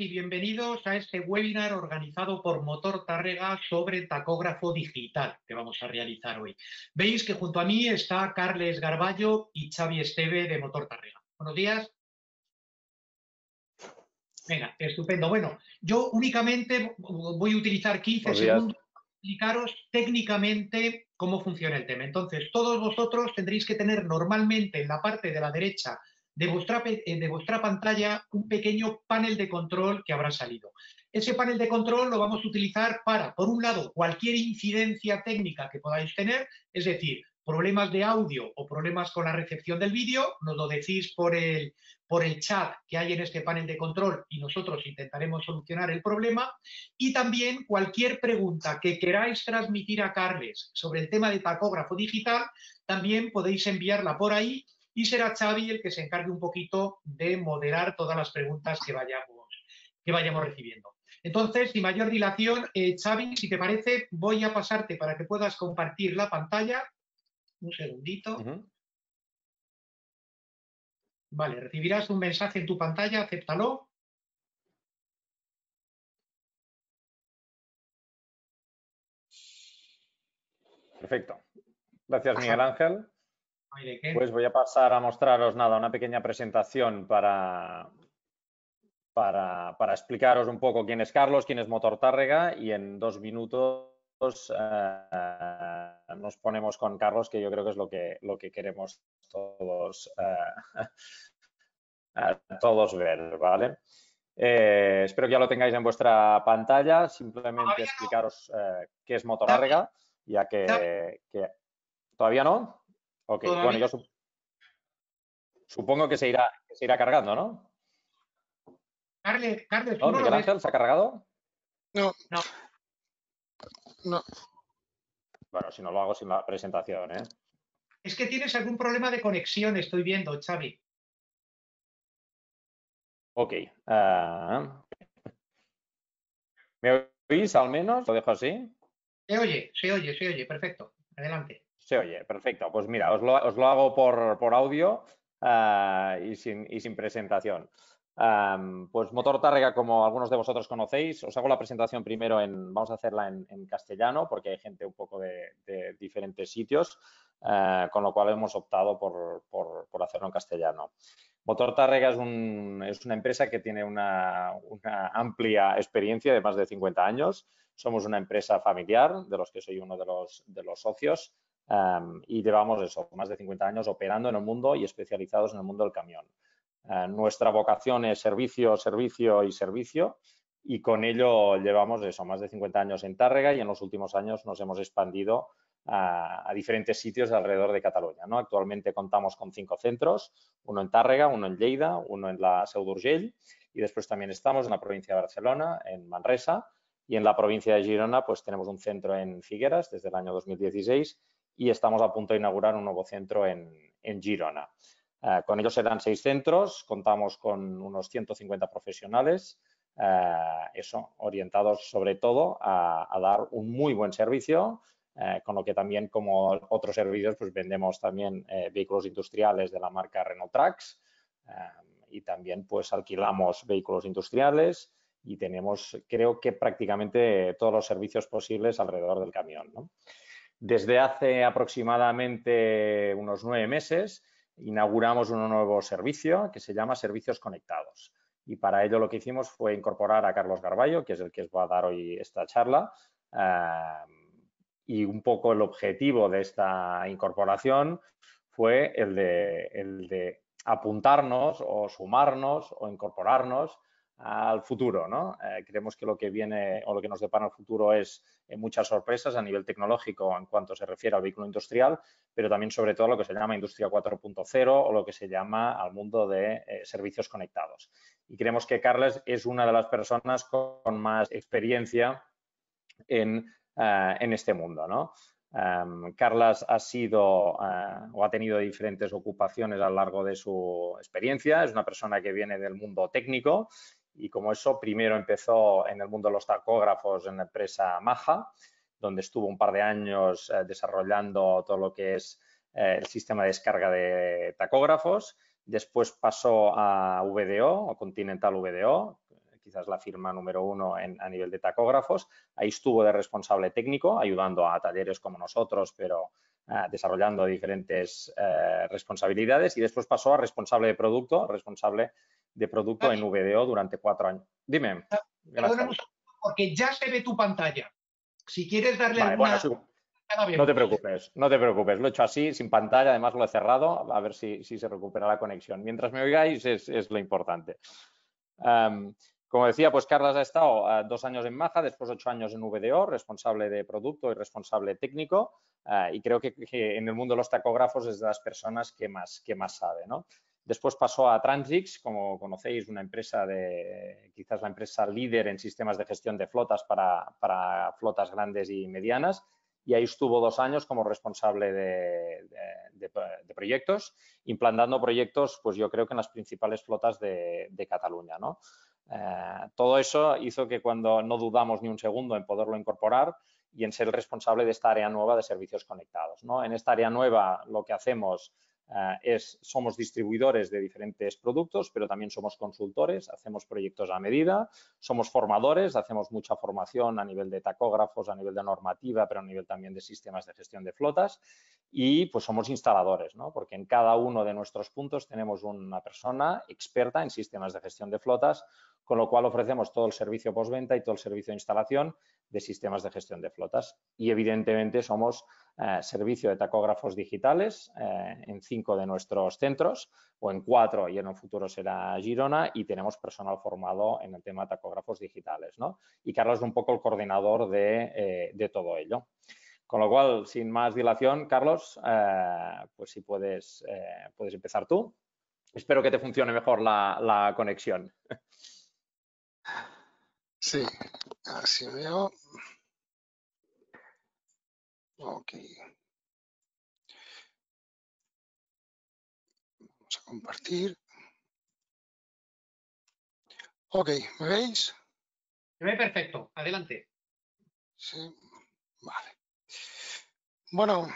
y bienvenidos a este webinar organizado por Motor Tárrega sobre tacógrafo digital que vamos a realizar hoy. Veis que junto a mí está Carles Garballo y Xavi Esteve de Motor Tárrega. Buenos días. Venga, estupendo. Bueno, yo únicamente voy a utilizar 15 segundos para explicaros técnicamente cómo funciona el tema. Entonces, todos vosotros tendréis que tener normalmente en la parte de la derecha de vuestra pantalla un pequeño panel de control que habrá salido. Ese panel de control lo vamos a utilizar para, por un lado, cualquier incidencia técnica que podáis tener, es decir, problemas de audio o problemas con la recepción del vídeo, nos lo decís por el chat que hay en este panel de control y nosotros intentaremos solucionar el problema. Y también cualquier pregunta que queráis transmitir a Carles sobre el tema de tacógrafo digital, también podéis enviarla por ahí. Y será Xavi el que se encargue un poquito de moderar todas las preguntas que vayamos recibiendo. Entonces, sin mayor dilación, Xavi, si te parece, voy a pasarte para que puedas compartir la pantalla. Un segundito. Vale, recibirás un mensaje en tu pantalla, acéptalo. Perfecto. Gracias, Miguel Ángel. Pues voy a pasar a mostraros una pequeña presentación para explicaros un poco quién es Carles, quién es Motor Tárrega, y en 2 minutos nos ponemos con Carles, que yo creo que es lo que queremos todos ver, ¿vale? Espero que ya lo tengáis en vuestra pantalla. Simplemente explicaros qué es Motor Tárrega, ya que todavía no. Ok, bueno, yo supongo que se irá cargando, ¿no? Carles, ¿no? ¿Miguel Ángel se ha cargado? No. Bueno, si no lo hago sin la presentación, ¿eh? Es que tienes algún problema de conexión, estoy viendo, Xavi. Ok. ¿Me oís al menos? ¿Lo dejo así? Se oye, perfecto. Adelante. Se oye, perfecto. Pues mira, os lo hago por audio y sin presentación. Pues Motor Tárrega, como algunos de vosotros conocéis, os hago la presentación primero vamos a hacerla en castellano, porque hay gente un poco de diferentes sitios, con lo cual hemos optado por hacerlo en castellano. Motor Tárrega es una empresa que tiene una amplia experiencia de más de 50 años. Somos una empresa familiar, de los que soy uno de los socios. Y llevamos más de 50 años operando en el mundo y especializados en el mundo del camión. Nuestra vocación es servicio, servicio y servicio, y con ello llevamos más de 50 años en Tárrega, y en los últimos años nos hemos expandido a diferentes sitios alrededor de Cataluña, ¿no? Actualmente contamos con 5 centros, uno en Tárrega, uno en Lleida, uno en la Seu d'Urgell, y después también estamos en la provincia de Barcelona, en Manresa, y en la provincia de Girona pues tenemos un centro en Figueras desde el año 2016, y estamos a punto de inaugurar un nuevo centro en Girona. Con ellos serán 6 centros, contamos con unos 150 profesionales, orientados sobre todo a dar un muy buen servicio, con lo que también, como otros servicios, pues vendemos también vehículos industriales de la marca Renault Trucks, y también pues alquilamos vehículos industriales, y tenemos, creo que prácticamente todos los servicios posibles alrededor del camión, ¿no? Desde hace aproximadamente unos 9 meses inauguramos un nuevo servicio que se llama Servicios Conectados, y para ello lo que hicimos fue incorporar a Carles Garballo, que es el que os va a dar hoy esta charla, y un poco el objetivo de esta incorporación fue el de apuntarnos o sumarnos o incorporarnos al futuro, ¿no? Creemos que lo que viene o lo que nos depara el futuro es muchas sorpresas a nivel tecnológico en cuanto se refiere al vehículo industrial, pero también sobre todo lo que se llama Industria 4.0 o lo que se llama al mundo de servicios conectados. Y creemos que Carles es una de las personas con más experiencia en este mundo, ¿no? Carles ha sido o ha tenido diferentes ocupaciones a lo largo de su experiencia. Es una persona que viene del mundo técnico, y como eso, primero empezó en el mundo de los tacógrafos en la empresa Maja, donde estuvo un par de años desarrollando todo lo que es el sistema de descarga de tacógrafos. Después pasó a VDO, o Continental VDO, quizás la firma número uno a nivel de tacógrafos. Ahí estuvo de responsable técnico, ayudando a talleres como nosotros, pero desarrollando diferentes responsabilidades, y después pasó a responsable de producto en VDO durante 4 años. Dime. Perdóname, porque ya se ve tu pantalla. Si quieres darle alguna... No te preocupes, no te preocupes. Lo he hecho así, sin pantalla, además lo he cerrado. A ver si se recupera la conexión. Mientras me oigáis es lo importante. Como decía, pues Carles ha estado 2 años en Maja, después 8 años en VDO, responsable de producto y responsable técnico. Y creo que en el mundo de los tacógrafos es de las personas que más sabe, ¿no? Después pasó a Transics, como conocéis, una empresa quizás la empresa líder en sistemas de gestión de flotas para flotas grandes y medianas. Y ahí estuvo 2 años como responsable de proyectos, implantando proyectos, pues yo creo que en las principales flotas de Cataluña, ¿no? Todo eso hizo que cuando no dudamos ni un segundo en poderlo incorporar y en ser responsable de esta área nueva de servicios conectados, ¿no? En esta área nueva lo que hacemos somos distribuidores de diferentes productos, pero también somos consultores, hacemos proyectos a medida, somos formadores, hacemos mucha formación a nivel de tacógrafos, a nivel de normativa, pero a nivel también de sistemas de gestión de flotas, y pues somos instaladores, ¿no? Porque en cada uno de nuestros puntos tenemos una persona experta en sistemas de gestión de flotas, con lo cual ofrecemos todo el servicio postventa y todo el servicio de instalación de sistemas de gestión de flotas. Y evidentemente somos servicio de tacógrafos digitales en 5 de nuestros centros, o en 4 y en un futuro será Girona, y tenemos personal formado en el tema de tacógrafos digitales, ¿no? Y Carles es un poco el coordinador de todo ello. Con lo cual, sin más dilación, Carles, pues si puedes empezar tú. Espero que te funcione mejor la conexión. Sí, así veo. Ok. Vamos a compartir. Ok, ¿me veis? Se ve perfecto, adelante. Sí, vale. Bueno,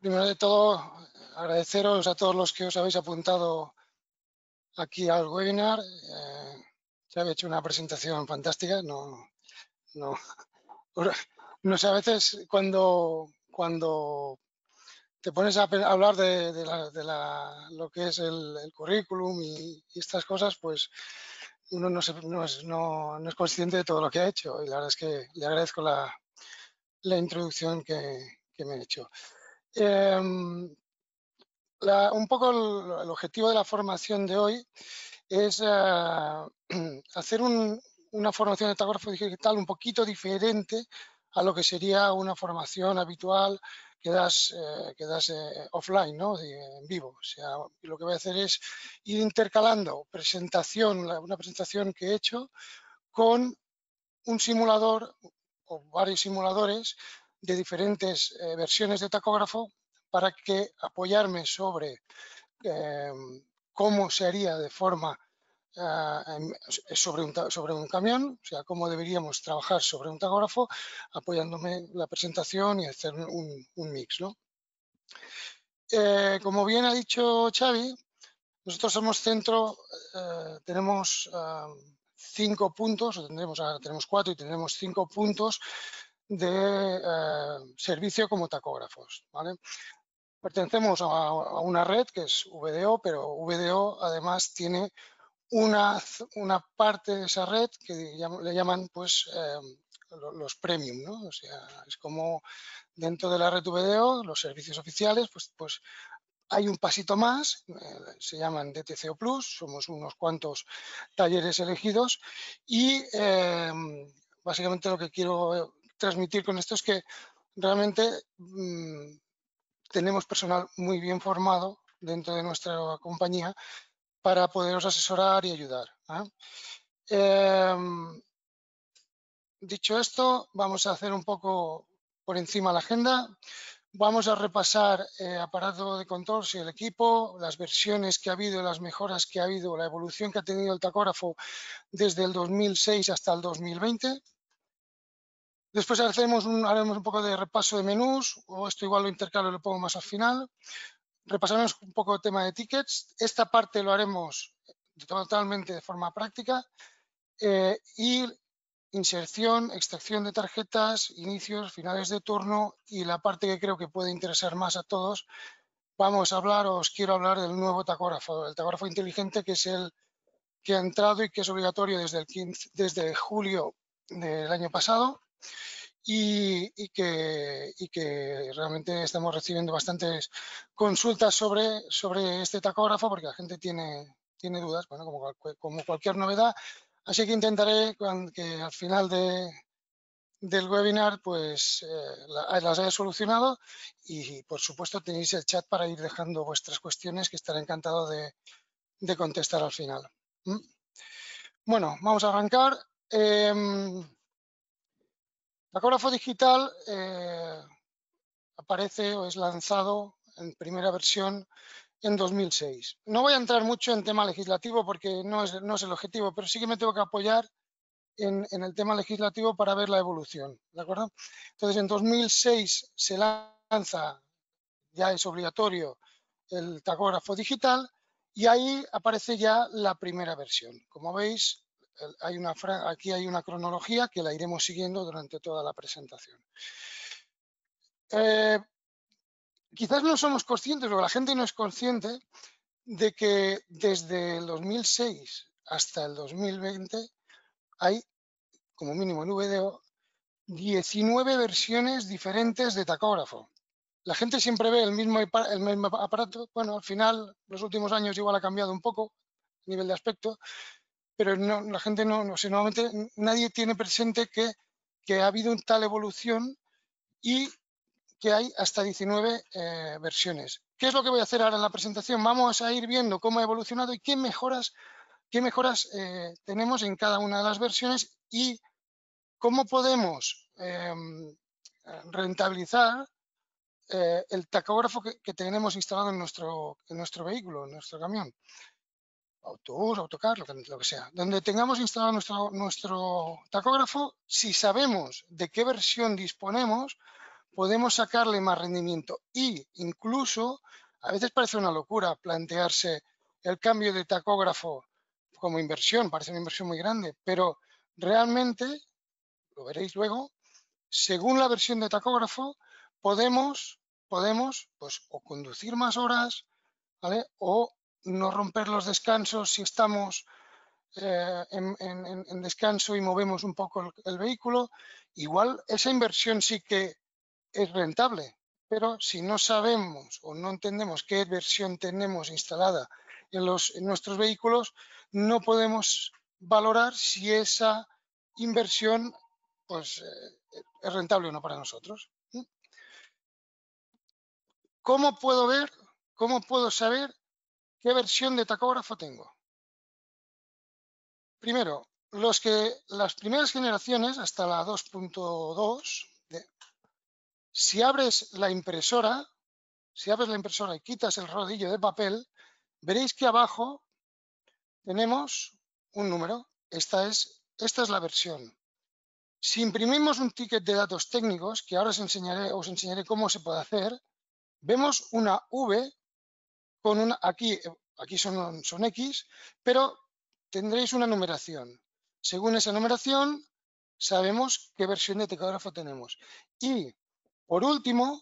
primero de todo, agradeceros a todos los que os habéis apuntado aquí al webinar. Ya había hecho una presentación fantástica, no sé, a veces cuando te pones a hablar de lo que es el currículum y estas cosas, pues uno no es consciente de todo lo que ha hecho, y la verdad es que le agradezco la introducción que me ha hecho. Un poco el objetivo de la formación de hoy es hacer una formación de tacógrafo digital un poquito diferente a lo que sería una formación habitual que das offline, ¿no? En vivo. O sea, lo que voy a hacer es ir intercalando una presentación que he hecho con un simulador o varios simuladores de diferentes versiones de tacógrafo para que apoyarme sobre cómo se haría de forma sobre un camión, o sea, cómo deberíamos trabajar sobre un tacógrafo, apoyándome la presentación y hacer un mix, ¿no? Como bien ha dicho Xavi, nosotros somos centro, tenemos 5 puntos, o ahora tenemos 4 y tenemos 5 puntos de servicio como tacógrafos, ¿vale? Pertenecemos a una red que es VDO, pero VDO además tiene una parte de esa red que le llaman, pues, los premium, ¿no? O sea, es como dentro de la red VDO, los servicios oficiales, pues hay un pasito más, se llaman DTCO Plus, somos unos cuantos talleres elegidos, y básicamente lo que quiero transmitir con esto es que realmente tenemos personal muy bien formado dentro de nuestra compañía para poderos asesorar y ayudar, ¿eh? Dicho esto, vamos a hacer un poco por encima la agenda. Vamos a repasar aparato de control, si el equipo, las versiones que ha habido, las mejoras que ha habido, la evolución que ha tenido el tacógrafo desde el 2006 hasta el 2020. Después haremos un poco de repaso de menús, o esto igual lo intercalo y lo pongo más al final. Repasaremos un poco el tema de tickets. Esta parte lo haremos totalmente de forma práctica y inserción, extracción de tarjetas, inicios, finales de turno y la parte que creo que puede interesar más a todos. Vamos a hablar, os quiero hablar del nuevo tacógrafo, el tacógrafo inteligente, que es el que ha entrado y que es obligatorio desde, desde julio del año pasado y que realmente estamos recibiendo bastantes consultas sobre este tacógrafo porque la gente tiene dudas, bueno, como cualquier novedad. Así que intentaré que al final del webinar pues las haya solucionado y por supuesto tenéis el chat para ir dejando vuestras cuestiones que estaré encantado de contestar al final. Bueno, vamos a arrancar. Tacógrafo digital aparece o es lanzado en primera versión en 2006. No voy a entrar mucho en tema legislativo porque no es el objetivo, pero sí que me tengo que apoyar en el tema legislativo para ver la evolución, ¿de acuerdo? Entonces, en 2006 se lanza, ya es obligatorio, el tacógrafo digital y ahí aparece ya la primera versión. Como veis, aquí hay una cronología que la iremos siguiendo durante toda la presentación. Quizás no somos conscientes, o la gente no es consciente, de que desde el 2006 hasta el 2020 hay, como mínimo en VDO, 19 versiones diferentes de tacógrafo. La gente siempre ve el mismo aparato. Bueno, al final, los últimos años igual ha cambiado un poco a nivel de aspecto, pero no, la gente normalmente nadie tiene presente que ha habido tal evolución y que hay hasta 19 versiones. ¿Qué es lo que voy a hacer ahora en la presentación? Vamos a ir viendo cómo ha evolucionado y qué mejoras tenemos en cada una de las versiones y cómo podemos rentabilizar el tacógrafo que tenemos instalado en nuestro vehículo, en nuestro camión, autobús, autocar, lo que sea. Donde tengamos instalado nuestro tacógrafo, si sabemos de qué versión disponemos, podemos sacarle más rendimiento y incluso, a veces parece una locura plantearse el cambio de tacógrafo como inversión, parece una inversión muy grande, pero realmente, lo veréis luego, según la versión de tacógrafo podemos pues, o conducir más horas, ¿vale? O no romper los descansos si estamos en descanso y movemos un poco el vehículo. Igual esa inversión sí que es rentable, pero si no sabemos o no entendemos qué versión tenemos instalada en nuestros vehículos, no podemos valorar si esa inversión pues, es rentable o no para nosotros. ¿Cómo puedo ver, cómo puedo saber qué versión de tacógrafo tengo? Primero, las primeras generaciones, hasta la 2.2, si abres la impresora y quitas el rodillo de papel, veréis que abajo tenemos un número. Esta es la versión. Si imprimimos un ticket de datos técnicos, que ahora os enseñaré cómo se puede hacer, vemos una V con una, aquí son X, pero tendréis una numeración. Según esa numeración, sabemos qué versión de tacógrafo tenemos. Y por último,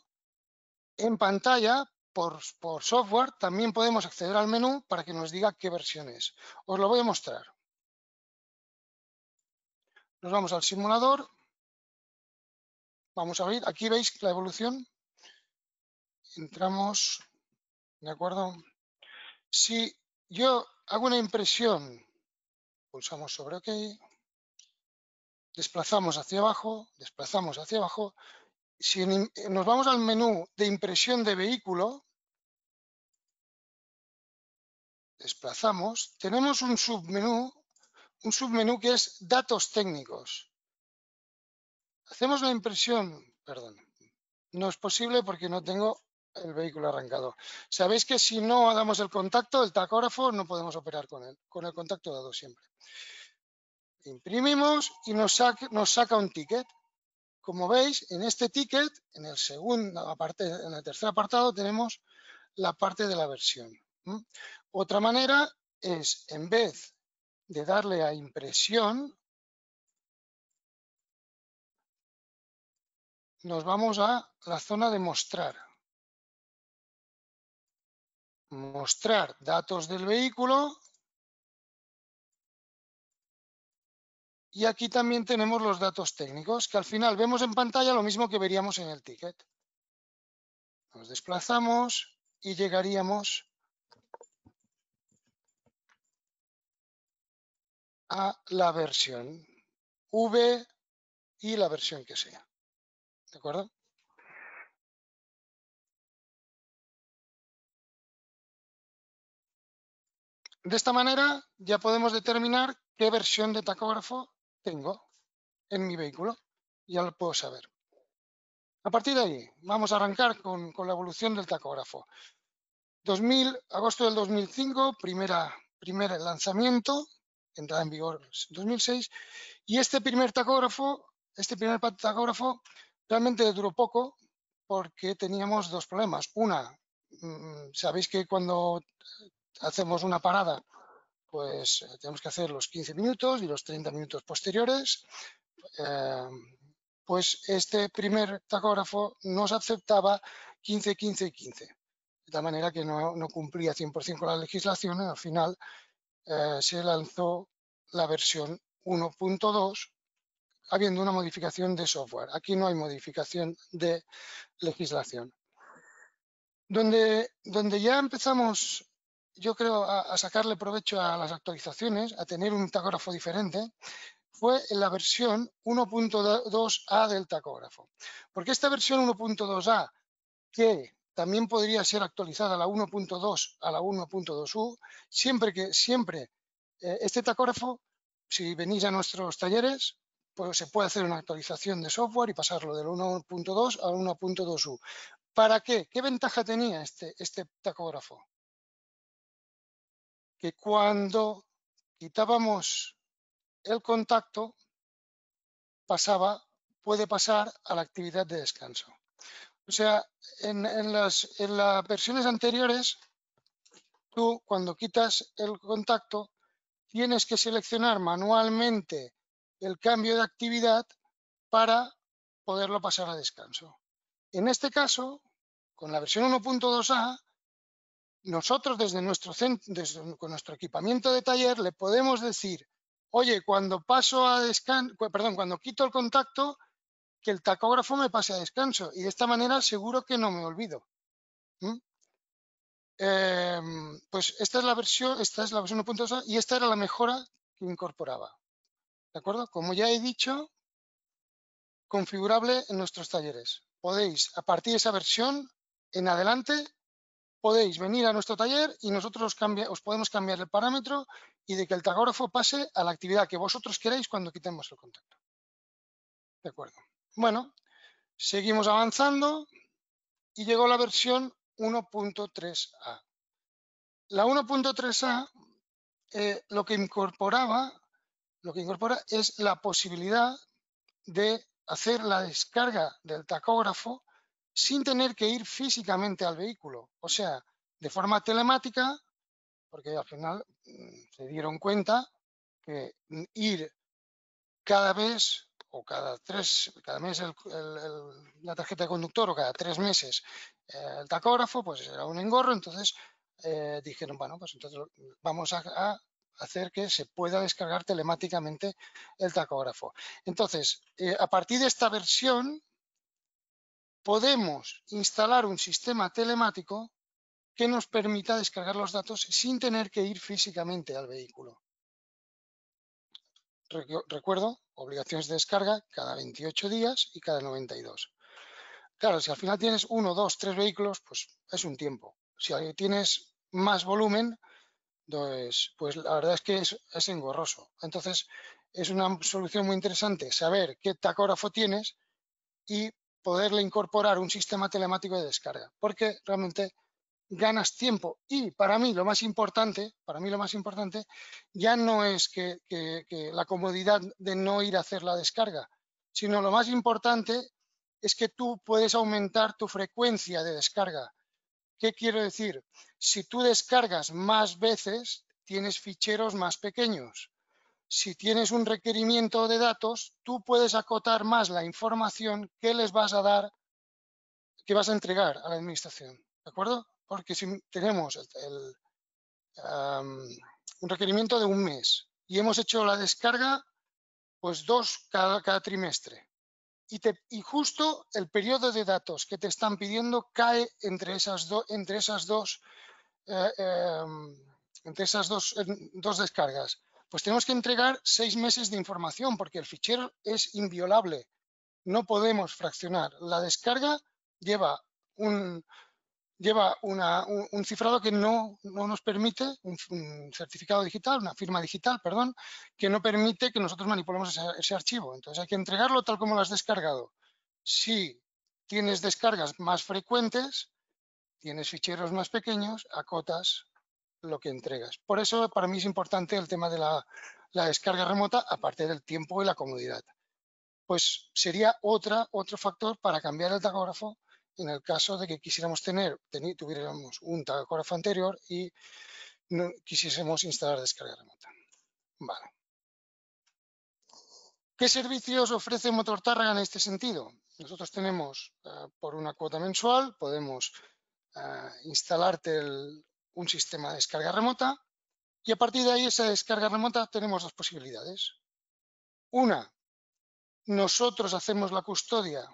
en pantalla, por software, también podemos acceder al menú para que nos diga qué versión es. Os lo voy a mostrar. Nos vamos al simulador. Vamos a abrir. Aquí veis la evolución. Entramos. ¿De acuerdo? Si yo hago una impresión, pulsamos sobre OK, desplazamos hacia abajo, Si nos vamos al menú de impresión de vehículo, desplazamos, tenemos un submenú que es datos técnicos. Hacemos la impresión, perdón, no es posible porque no tengo el vehículo arrancado. Sabéis que si no damos el contacto, el tacógrafo, no podemos operar con él, con el contacto dado siempre. Imprimimos y nos saca un ticket. Como veis, en este ticket, en el tercer apartado, tenemos la parte de la versión. Otra manera es, en vez de darle a impresión, nos vamos a la zona de mostrar. Mostrar datos del vehículo. Y aquí también tenemos los datos técnicos, que al final vemos en pantalla lo mismo que veríamos en el ticket. Nos desplazamos y llegaríamos a la versión V y la versión que sea. ¿De acuerdo? De esta manera ya podemos determinar qué versión de tacógrafo tengo en mi vehículo. Ya lo puedo saber. A partir de ahí, vamos a arrancar con la evolución del tacógrafo. Agosto del 2005, primer lanzamiento, entrada en vigor en 2006. Y este primer tacógrafo realmente duró poco porque teníamos dos problemas. Una, sabéis que cuando hacemos una parada, pues tenemos que hacer los 15 minutos y los 30 minutos posteriores. Pues este primer tacógrafo nos aceptaba 15, 15 y 15. De tal manera que no cumplía 100% con la legislación. Al final se lanzó la versión 1.2, habiendo una modificación de software. Aquí no hay modificación de legislación. Donde ya empezamos, yo creo, a sacarle provecho a las actualizaciones, a tener un tacógrafo diferente, fue en la versión 1.2a del tacógrafo. Porque esta versión 1.2a, que también podría ser actualizada a la 1.2, a la 1.2u, este tacógrafo, si venís a nuestros talleres, pues se puede hacer una actualización de software y pasarlo del 1.2 al 1.2u. ¿Para qué? ¿Qué ventaja tenía este tacógrafo? Que cuando quitábamos el contacto puede pasar a la actividad de descanso. O sea, en las versiones anteriores, tú cuando quitas el contacto tienes que seleccionar manualmente el cambio de actividad para poderlo pasar a descanso. En este caso, con la versión 1.2a, nosotros con nuestro equipamiento de taller le podemos decir, oye, cuando quito el contacto, que el tacógrafo me pase a descanso. Y de esta manera seguro que no me olvido. Pues esta es la versión 1.2 y esta era la mejora que incorporaba. ¿De acuerdo? Como ya he dicho, configurable en nuestros talleres. Podéis, a partir de esa versión en adelante, podéis venir a nuestro taller y nosotros os podemos cambiar el parámetro y de que el tacógrafo pase a la actividad que vosotros queráis cuando quitemos el contacto. ¿De acuerdo? Bueno, seguimos avanzando y llegó la versión 1.3a. La 1.3a lo que incorpora es la posibilidad de hacer la descarga del tacógrafo sin tener que ir físicamente al vehículo, o sea, de forma telemática, porque al final se dieron cuenta que ir cada vez o cada mes la tarjeta de conductor o cada 3 meses el tacógrafo, pues era un engorro. Entonces dijeron, bueno, pues entonces vamos a hacer que se pueda descargar telemáticamente el tacógrafo. Entonces, a partir de esta versión, podemos instalar un sistema telemático que nos permita descargar los datos sin tener que ir físicamente al vehículo. Recuerdo, obligaciones de descarga cada 28 días y cada 92. Claro, si al final tienes 1, 2, 3 vehículos, pues es un tiempo. Si tienes más volumen, pues la verdad es que es engorroso. Entonces, es una solución muy interesante saber qué tacógrafo tienes y poderle incorporar un sistema telemático de descarga, porque realmente ganas tiempo. Y para mí lo más importante ya no es que la comodidad de no ir a hacer la descarga, sino lo más importante es que tú puedes aumentar tu frecuencia de descarga. ¿Qué quiero decir? Si tú descargas más veces, tienes ficheros más pequeños. si tienes un requerimiento de datos, tú puedes acotar más la información que les vas a dar, que vas a entregar a la administración, ¿de acuerdo? Porque si tenemos un requerimiento de un mes y hemos hecho la descarga, pues dos cada trimestre. Y justo el periodo de datos que te están pidiendo cae entre esas dos descargas. Pues tenemos que entregar 6 meses de información porque el fichero es inviolable. No podemos fraccionar. La descarga lleva un cifrado que no nos permite, un certificado digital, una firma digital, perdón, que no permite que nosotros manipulemos ese archivo. Entonces hay que entregarlo tal como lo has descargado. Si tienes descargas más frecuentes, tienes ficheros más pequeños, acotas lo que entregas. Por eso para mí es importante el tema de la descarga remota, aparte del tiempo y la comodidad. Pues sería otro factor para cambiar el tacógrafo en el caso de que quisiéramos tuviéramos un tacógrafo anterior y no quisiésemos instalar descarga remota. Vale. ¿Qué servicios ofrece Motor Tárrega en este sentido? Nosotros tenemos, por una cuota mensual, podemos instalarte un sistema de descarga remota y a partir de ahí esa descarga remota tenemos dos posibilidades. Una, nosotros hacemos la custodia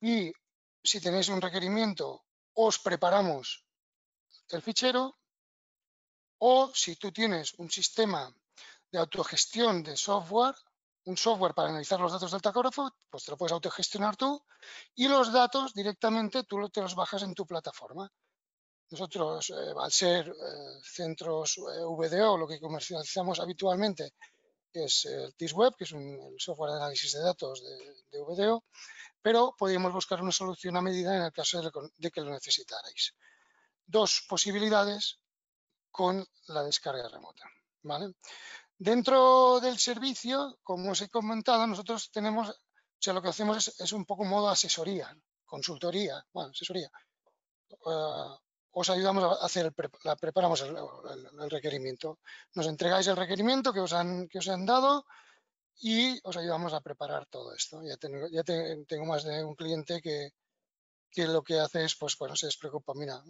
y si tenéis un requerimiento os preparamos el fichero, o si tú tienes un sistema de autogestión de software, un software para analizar los datos del tacógrafo, pues te lo puedes autogestionar tú y los datos directamente tú te los bajas en tu plataforma. Nosotros, al ser centros VDO, lo que comercializamos habitualmente es el TISWeb, que es el software de análisis de datos de VDO, pero podríamos buscar una solución a medida en el caso de que lo necesitarais. Dos posibilidades con la descarga remota, ¿vale? Dentro del servicio, como os he comentado, nosotros tenemos, lo que hacemos es un poco modo asesoría, consultoría, bueno, asesoría. Os ayudamos a hacer, preparamos el requerimiento. Nos entregáis el requerimiento que os han dado y os ayudamos a preparar todo esto. Ya tengo más de un cliente que lo que hace es, pues bueno, se despreocupa. Mira,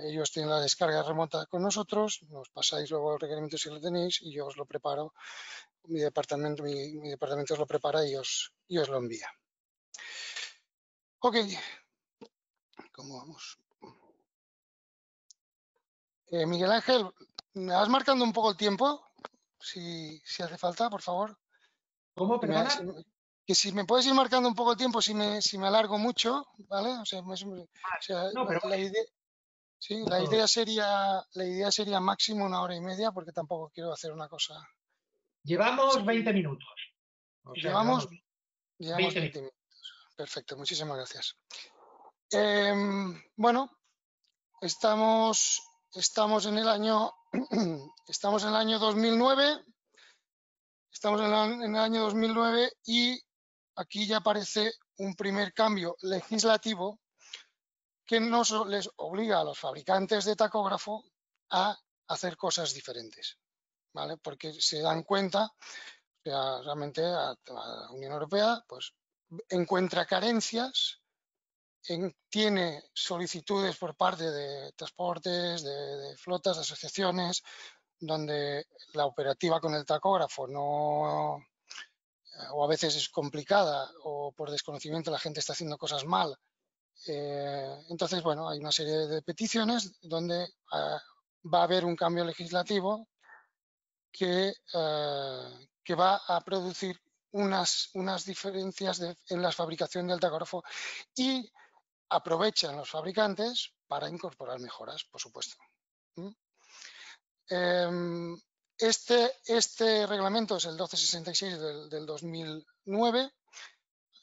ellos tienen la descarga remota con nosotros, nos pasáis luego el requerimiento si lo tenéis y yo os lo preparo. Mi departamento os lo prepara y os lo envía. Ok, ¿cómo vamos? Miguel Ángel, ¿me vas marcando un poco el tiempo? Si hace falta, por favor. ¿Cómo? Perdona. Que si me puedes ir marcando un poco el tiempo, si me alargo mucho, ¿vale? O sea, la idea sería máximo 1 hora y media, porque tampoco quiero hacer una cosa. Llevamos 20 minutos. O sea, llevamos 20 minutos. Perfecto, muchísimas gracias. Bueno, estamos en el año 2009, y aquí ya aparece un primer cambio legislativo que nos les obliga a los fabricantes de tacógrafo a hacer cosas diferentes, ¿vale? Porque se dan cuenta, o sea, realmente la Unión Europea pues encuentra carencias. Tiene solicitudes por parte de transportes, de flotas, de asociaciones, donde la operativa con el tacógrafo no, o a veces es complicada, o por desconocimiento la gente está haciendo cosas mal. Entonces, bueno, hay una serie de peticiones donde va a haber un cambio legislativo que va a producir unas diferencias en la fabricación del tacógrafo y aprovechan los fabricantes para incorporar mejoras, por supuesto. Este reglamento es el 1266 del 2009,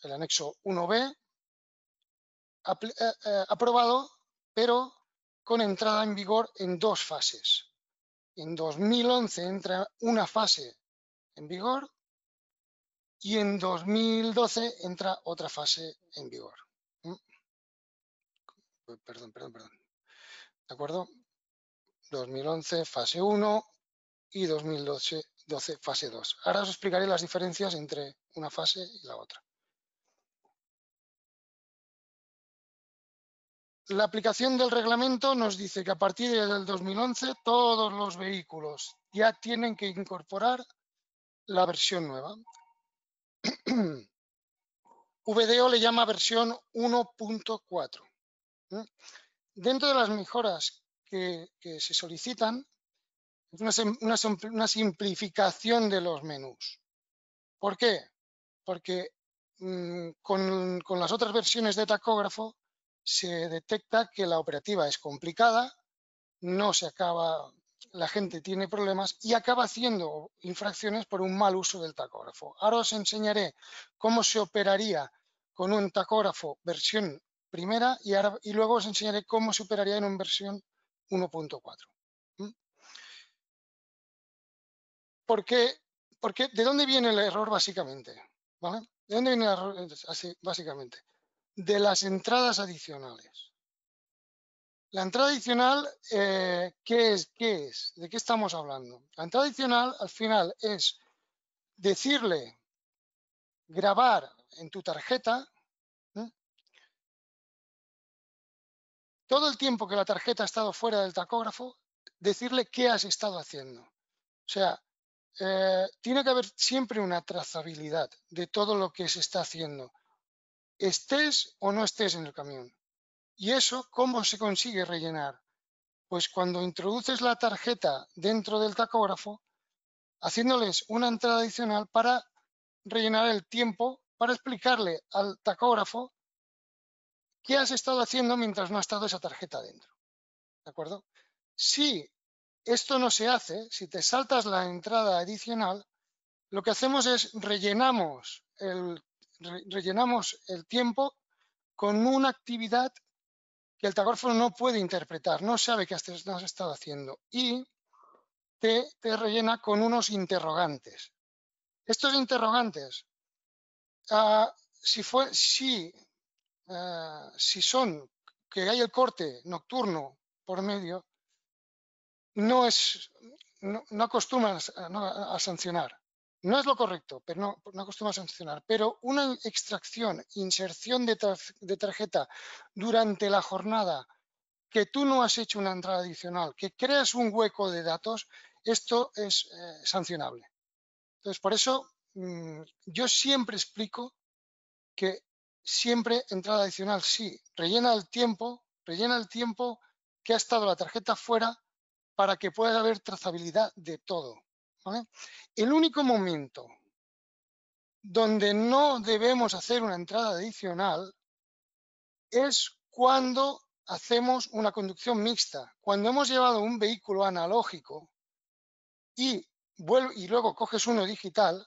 el anexo 1B, aprobado, pero con entrada en vigor en 2 fases. En 2011 entra una fase en vigor y en 2012 entra otra fase en vigor. Perdón. ¿De acuerdo? 2011, fase 1 y 2012, fase 2. Ahora os explicaré las diferencias entre una fase y la otra. La aplicación del reglamento nos dice que a partir del 2011 todos los vehículos ya tienen que incorporar la versión nueva. VDO le llama versión 1.4. Dentro de las mejoras que se solicitan, una simplificación de los menús. ¿Por qué? Porque con las otras versiones de tacógrafo se detecta que la operativa es complicada, no se acaba, la gente tiene problemas y acaba haciendo infracciones por un mal uso del tacógrafo. Ahora os enseñaré cómo se operaría con un tacógrafo versión primera y luego os enseñaré cómo se operaría en una versión 1.4. Porque ¿de dónde viene el error básicamente? ¿Vale? ¿De dónde viene el error básicamente? De las entradas adicionales. La entrada adicional, ¿qué es? ¿De qué estamos hablando? La entrada adicional al final es decirle grabar en tu tarjeta, ¿eh? Todo el tiempo que la tarjeta ha estado fuera del tacógrafo, decirle qué has estado haciendo. O sea, tiene que haber siempre una trazabilidad de todo lo que se está haciendo, estés o no estés en el camión. ¿Y eso cómo se consigue rellenar? Pues cuando introduces la tarjeta dentro del tacógrafo, haciéndoles una entrada adicional para rellenar el tiempo, para explicarle al tacógrafo qué has estado haciendo mientras no ha estado esa tarjeta dentro. ¿De acuerdo? Si esto no se hace, si te saltas la entrada adicional, lo que hacemos es rellenamos el tiempo con una actividad que el tacógrafo no puede interpretar, no sabe qué has estado haciendo y te rellena con unos interrogantes. Estos interrogantes, si son que hay el corte nocturno por medio, no acostumbras a sancionar. No es lo correcto, pero no acostumbra a sancionar. Pero una extracción, inserción de tarjeta durante la jornada, que tú no has hecho una entrada adicional, que creas un hueco de datos, esto es sancionable. Entonces, por eso yo siempre explico que siempre entrada adicional sí. Rellena el tiempo que ha estado la tarjeta fuera para que pueda haber trazabilidad de todo. ¿Vale? El único momento donde no debemos hacer una entrada adicional es cuando hacemos una conducción mixta. Cuando hemos llevado un vehículo analógico y luego coges uno digital,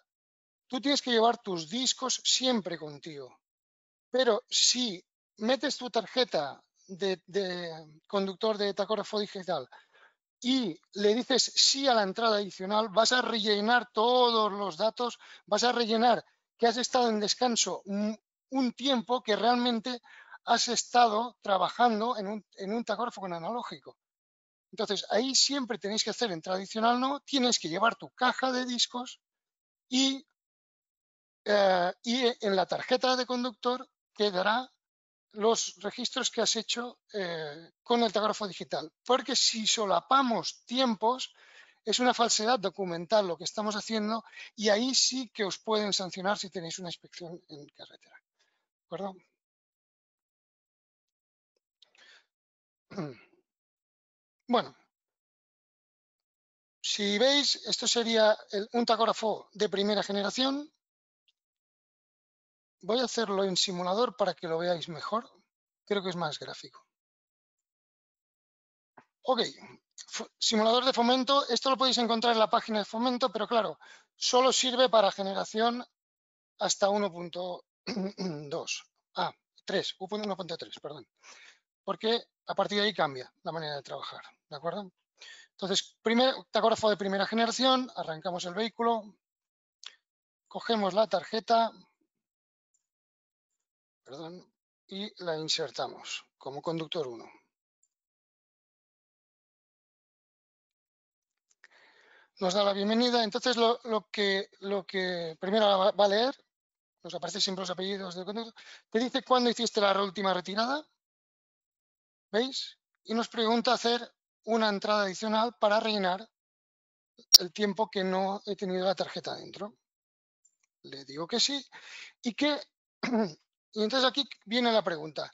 tú tienes que llevar tus discos siempre contigo. Pero si metes tu tarjeta de conductor de tacógrafo digital y le dices sí a la entrada adicional, vas a rellenar todos los datos, vas a rellenar que has estado en descanso un tiempo que realmente has estado trabajando en un tacógrafo con analógico. Entonces, ahí siempre tenéis que hacer entrada adicional, no, tienes que llevar tu caja de discos y en la tarjeta de conductor quedará los registros que has hecho con el tacógrafo digital. Porque si solapamos tiempos, es una falsedad documental lo que estamos haciendo y ahí sí que os pueden sancionar si tenéis una inspección en carretera. ¿De acuerdo? Bueno, si veis, esto sería un tacógrafo de primera generación. Voy a hacerlo en simulador para que lo veáis mejor. Creo que es más gráfico. Ok, simulador de fomento. Esto lo podéis encontrar en la página de fomento, pero claro, solo sirve para generación hasta 1.2. Ah, 3, 1.3, perdón. Porque a partir de ahí cambia la manera de trabajar, ¿de acuerdo? Entonces, tacógrafo de primera generación, arrancamos el vehículo, cogemos la tarjeta, perdón, y la insertamos como conductor 1. nos da la bienvenida. Entonces, lo que primero va a leer, nos aparecen siempre los apellidos del contenido, te dice cuándo hiciste la última retirada, ¿veis? Y nos pregunta hacer una entrada adicional para rellenar el tiempo que no he tenido la tarjeta dentro. Le digo que sí. Y entonces aquí viene la pregunta.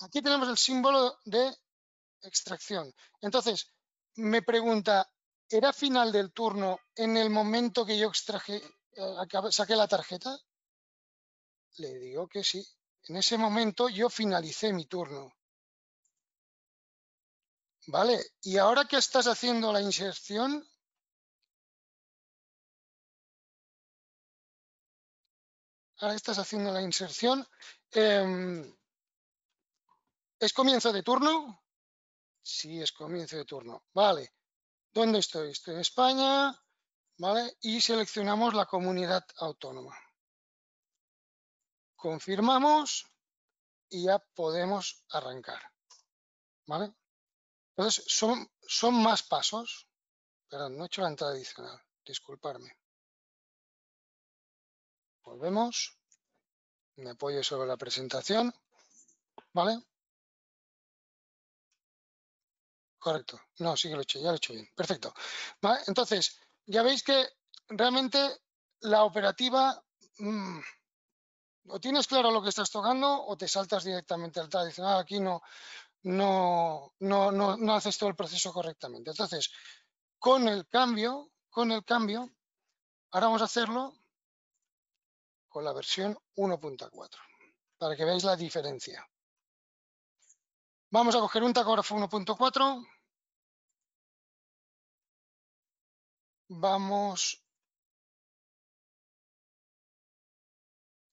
Aquí tenemos el símbolo de extracción. Entonces, me pregunta, ¿era final del turno en el momento que yo extraje, saqué la tarjeta? Le digo que sí. En ese momento yo finalicé mi turno. ¿Vale? Y ahora que estás haciendo la inserción, ¿es comienzo de turno? Sí, es comienzo de turno. Vale. ¿Dónde estoy? Estoy en España. Vale. Y seleccionamos la comunidad autónoma. Confirmamos y ya podemos arrancar. Vale. Entonces, son más pasos. Perdón, no he hecho la entrada adicional. Disculparme. Volvemos. Me apoyo sobre la presentación. ¿Vale? Correcto. No, sí que lo he hecho, ya lo he hecho bien. Perfecto. ¿Vale? Entonces, ya veis que realmente la operativa, o tienes claro lo que estás tocando o te saltas directamente al tradicional. Aquí no haces todo el proceso correctamente. Entonces, con el cambio, ahora vamos a hacerlo con la versión 1.4, para que veáis la diferencia. Vamos a coger un tacógrafo 1.4. Vamos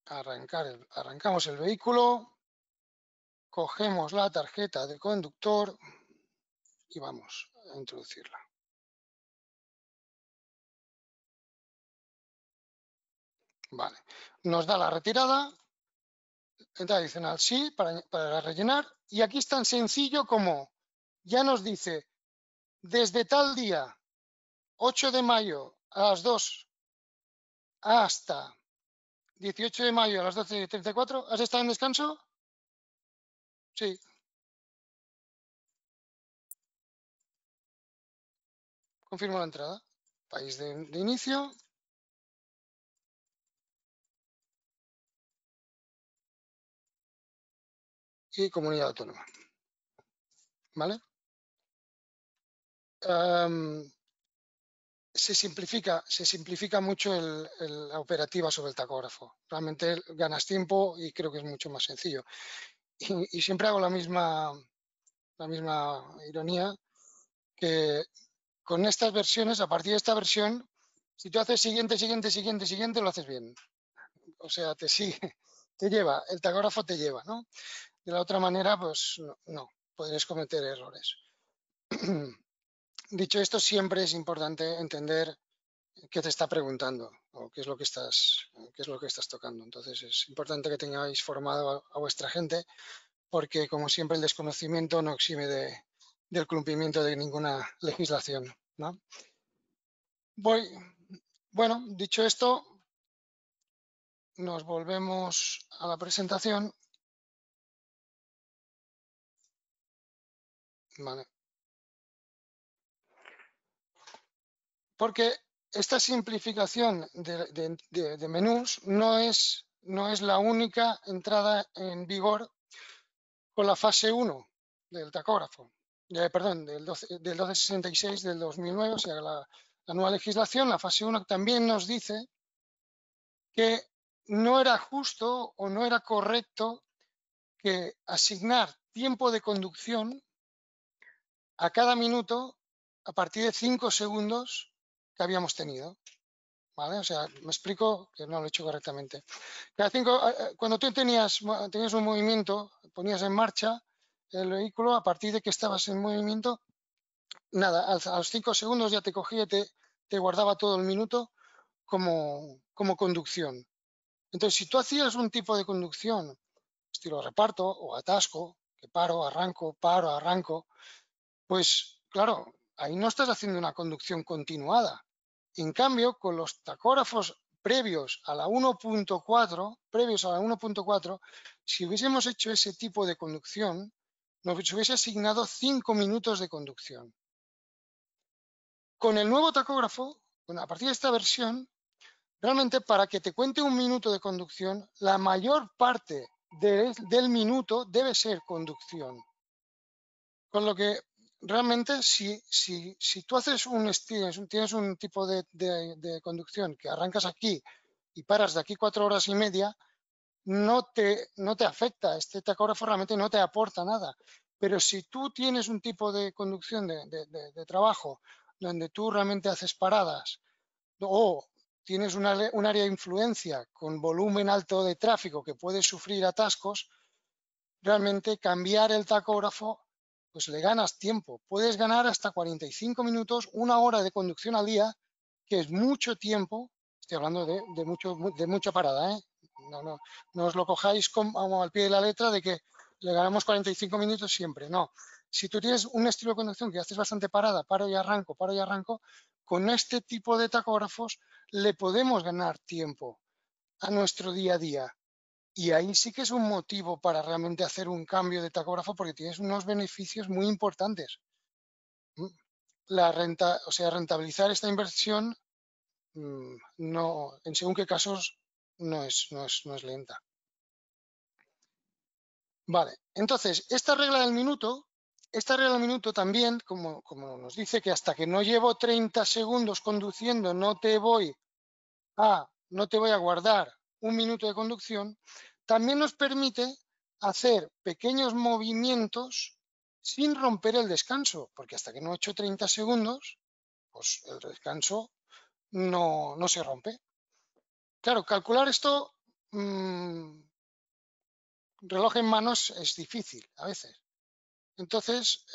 a arrancamos el vehículo, cogemos la tarjeta del conductor y vamos a introducirla. Vale, nos da la retirada, entrada adicional sí, para rellenar. Y aquí es tan sencillo como ya nos dice, desde tal día, 8 de mayo a las 2 hasta 18 de mayo a las 12:34, ¿has estado en descanso? Sí. Confirmo la entrada. País de inicio. Y comunidad autónoma. ¿Vale? Se simplifica mucho la operativa sobre el tacógrafo. Realmente ganas tiempo y creo que es mucho más sencillo. Y siempre hago la misma ironía, que con estas versiones, a partir de esta versión, si tú haces siguiente, lo haces bien. O sea, te sigue, te lleva, el tacógrafo te lleva, ¿no? De la otra manera, pues no podrías cometer errores. Dicho esto, siempre es importante entender qué te está preguntando o qué es lo que estás tocando. Entonces, es importante que tengáis formado a vuestra gente porque, como siempre, el desconocimiento no exime del cumplimiento de ninguna legislación, ¿no? Bueno, dicho esto, nos volvemos a la presentación. Vale. Porque esta simplificación de menús no es la única entrada en vigor con la fase 1 del tacógrafo, del 1266 del 2009, o sea, la nueva legislación, la fase 1 también nos dice que no era justo o no era correcto que asignar tiempo de conducción a cada minuto a partir de 5 segundos que habíamos tenido. ¿Vale? O sea, me explico que no lo he hecho correctamente. Cuando tú tenías un movimiento, ponías en marcha el vehículo, a partir de que estabas en movimiento, nada, a los 5 segundos ya te cogía y te guardaba todo el minuto como conducción. Entonces, si tú hacías un tipo de conducción, estilo reparto o atasco, que paro, arranco, pues, claro, ahí no estás haciendo una conducción continuada, En cambio, con los tacógrafos previos a la 1.4, si hubiésemos hecho ese tipo de conducción, nos hubiese asignado 5 minutos de conducción. Con el nuevo tacógrafo, a partir de esta versión, realmente para que te cuente un minuto de conducción, la mayor parte del minuto debe ser conducción. Con lo que realmente si tú haces tienes un tipo de conducción que arrancas aquí y paras de aquí 4 horas y media, no te afecta, este tacógrafo realmente no te aporta nada. Pero si tú tienes un tipo de conducción de trabajo donde tú realmente haces paradas o tienes un área de influencia con volumen alto de tráfico que puede sufrir atascos, realmente cambiar el tacógrafo, pues le ganas tiempo. Puedes ganar hasta 45 minutos, 1 hora de conducción al día, que es mucho tiempo. Estoy hablando de mucha parada, ¿eh? No os lo cojáis al pie de la letra de que le ganamos 45 minutos siempre, no. Si tú tienes un estilo de conducción que haces bastante parada, paro y arranco, con este tipo de tacógrafos le podemos ganar tiempo a nuestro día a día. Y ahí sí que es un motivo para realmente hacer un cambio de tacógrafo, porque tienes unos beneficios muy importantes. Rentabilizar esta inversión, en según qué casos, no es lenta. Vale, entonces, esta regla del minuto también, como nos dice que hasta que no llevo 30 segundos conduciendo no te voy a guardar 1 minuto de conducción, también nos permite hacer pequeños movimientos sin romper el descanso, porque hasta que no he hecho 30 segundos, pues el descanso no se rompe. Claro, calcular esto reloj en manos es difícil a veces. Entonces,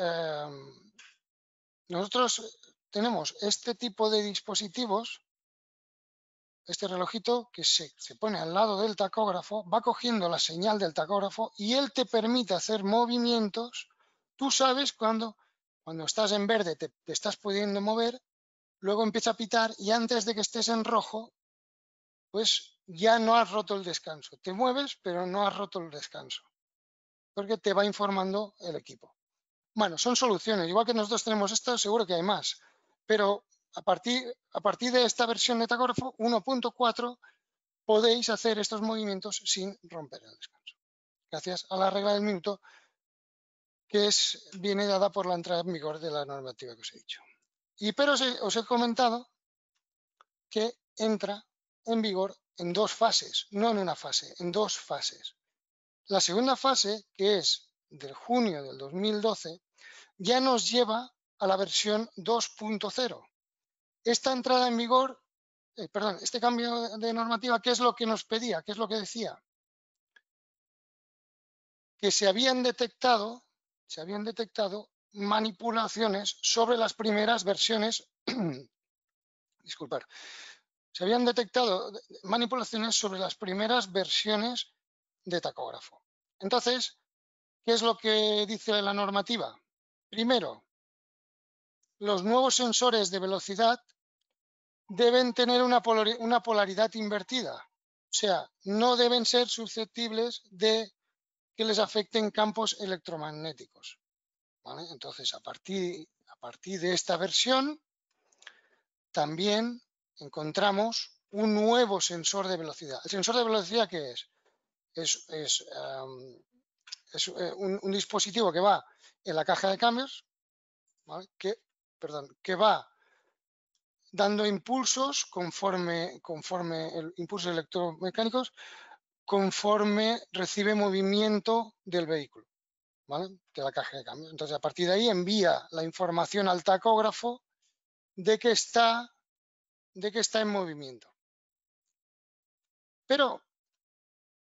nosotros tenemos este tipo de dispositivos. Este relojito que se pone al lado del tacógrafo, va cogiendo la señal del tacógrafo y él te permite hacer movimientos. Tú sabes cuando estás en verde te estás pudiendo mover, luego empieza a pitar y antes de que estés en rojo, pues ya no has roto el descanso. Te mueves, pero no has roto el descanso, porque te va informando el equipo. Bueno, son soluciones. Igual que nosotros tenemos esto, seguro que hay más, pero a partir de esta versión de tacógrafo 1.4 podéis hacer estos movimientos sin romper el descanso, gracias a la regla del minuto que viene dada por la entrada en vigor de la normativa que os he dicho. Pero os he comentado que entra en vigor en 2 fases, no en una fase, en 2 fases. La segunda fase, que es del junio del 2012, ya nos lleva a la versión 2.0. Esta entrada en vigor, este cambio de normativa, ¿qué es lo que nos pedía? ¿Qué es lo que decía? Que se habían detectado manipulaciones sobre las primeras versiones, disculpad, se habían detectado manipulaciones sobre las primeras versiones de tacógrafo. Entonces, ¿qué es lo que dice la normativa? Primero, los nuevos sensores de velocidad deben tener una polaridad invertida. O sea, no deben ser susceptibles de que les afecten campos electromagnéticos. ¿Vale? Entonces, a partir de esta versión, también encontramos un nuevo sensor de velocidad. ¿El sensor de velocidad qué es? Es un dispositivo que va en la caja de cambios, ¿vale? que va dando impulsos conforme impulsos electromecánicos, conforme recibe movimiento del vehículo, ¿vale? De la caja de cambios. Entonces, a partir de ahí envía la información al tacógrafo de que está en movimiento. Pero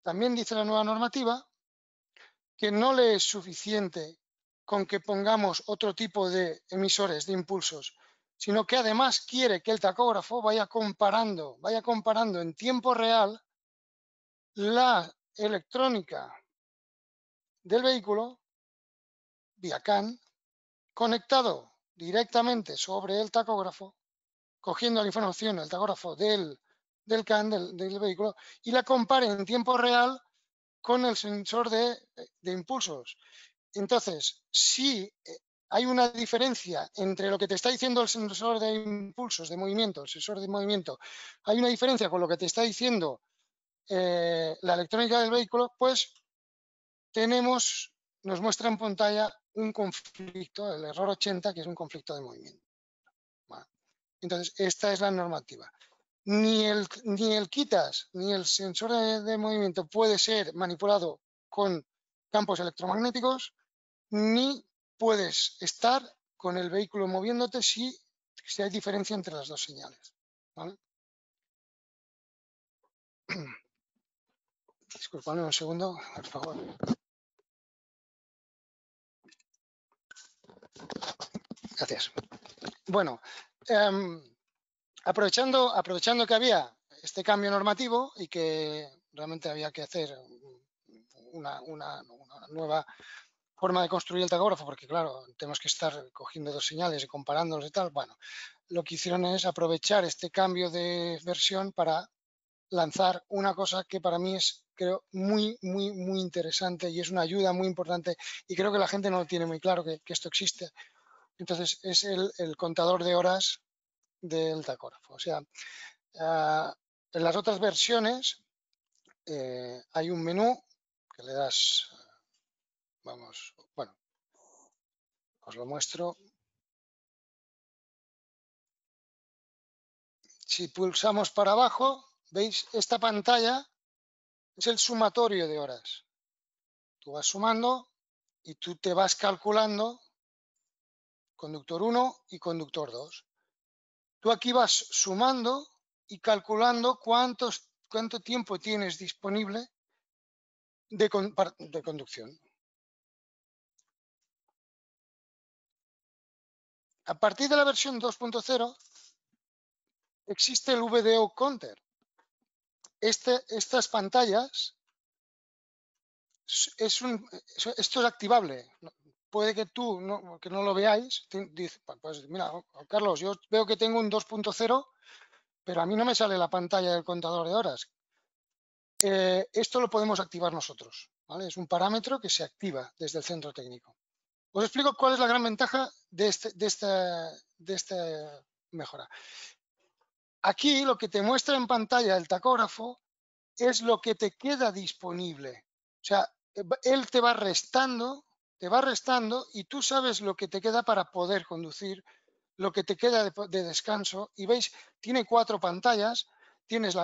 también dice la nueva normativa que no le es suficiente con que pongamos otro tipo de emisores de impulsos, sino que además quiere que el tacógrafo vaya comparando en tiempo real la electrónica del vehículo vía CAN conectado directamente sobre el tacógrafo cogiendo la información del tacógrafo del CAN, del vehículo, y la compare en tiempo real con el sensor de impulsos. Entonces, si hay una diferencia entre lo que te está diciendo el sensor de impulsos, de movimiento, el sensor de movimiento, hay una diferencia con lo que te está diciendo la electrónica del vehículo, pues nos muestra en pantalla un conflicto, el error 80, que es un conflicto de movimiento. Bueno, entonces, esta es la normativa. Ni el quitas ni el sensor de movimiento puede ser manipulado con campos electromagnéticos, ni puedes estar con el vehículo moviéndote si hay diferencia entre las dos señales. ¿Vale? Disculpadme un segundo, por favor. Gracias. Bueno, aprovechando que había este cambio normativo y que realmente había que hacer una nueva forma de construir el tacógrafo, porque claro, tenemos que estar cogiendo dos señales y comparándolos y tal, bueno, lo que hicieron es aprovechar este cambio de versión para lanzar una cosa que para mí es, creo, muy, muy, muy interesante y es una ayuda muy importante y creo que la gente no lo tiene muy claro que esto existe. Entonces, es el contador de horas del tacógrafo. O sea, en las otras versiones hay un menú que le das, vamos, bueno, os lo muestro. Si pulsamos para abajo, veis, esta pantalla es el sumatorio de horas. Tú vas sumando y tú te vas calculando conductor 1 y conductor 2. Tú aquí vas sumando y calculando cuánto tiempo tienes disponible de conducción. A partir de la versión 2.0 existe el VDO Counter. Estas pantallas, esto es activable. Puede que no lo veáis, dices, pues mira, Carlos, yo veo que tengo un 2.0, pero a mí no me sale la pantalla del contador de horas. Esto lo podemos activar nosotros, ¿vale? Es un parámetro que se activa desde el centro técnico. Os explico cuál es la gran ventaja de esta mejora. Aquí lo que te muestra en pantalla el tacógrafo es lo que te queda disponible. O sea, él te va restando y tú sabes lo que te queda para poder conducir, lo que te queda de descanso. Y veis, tiene cuatro pantallas. Tienes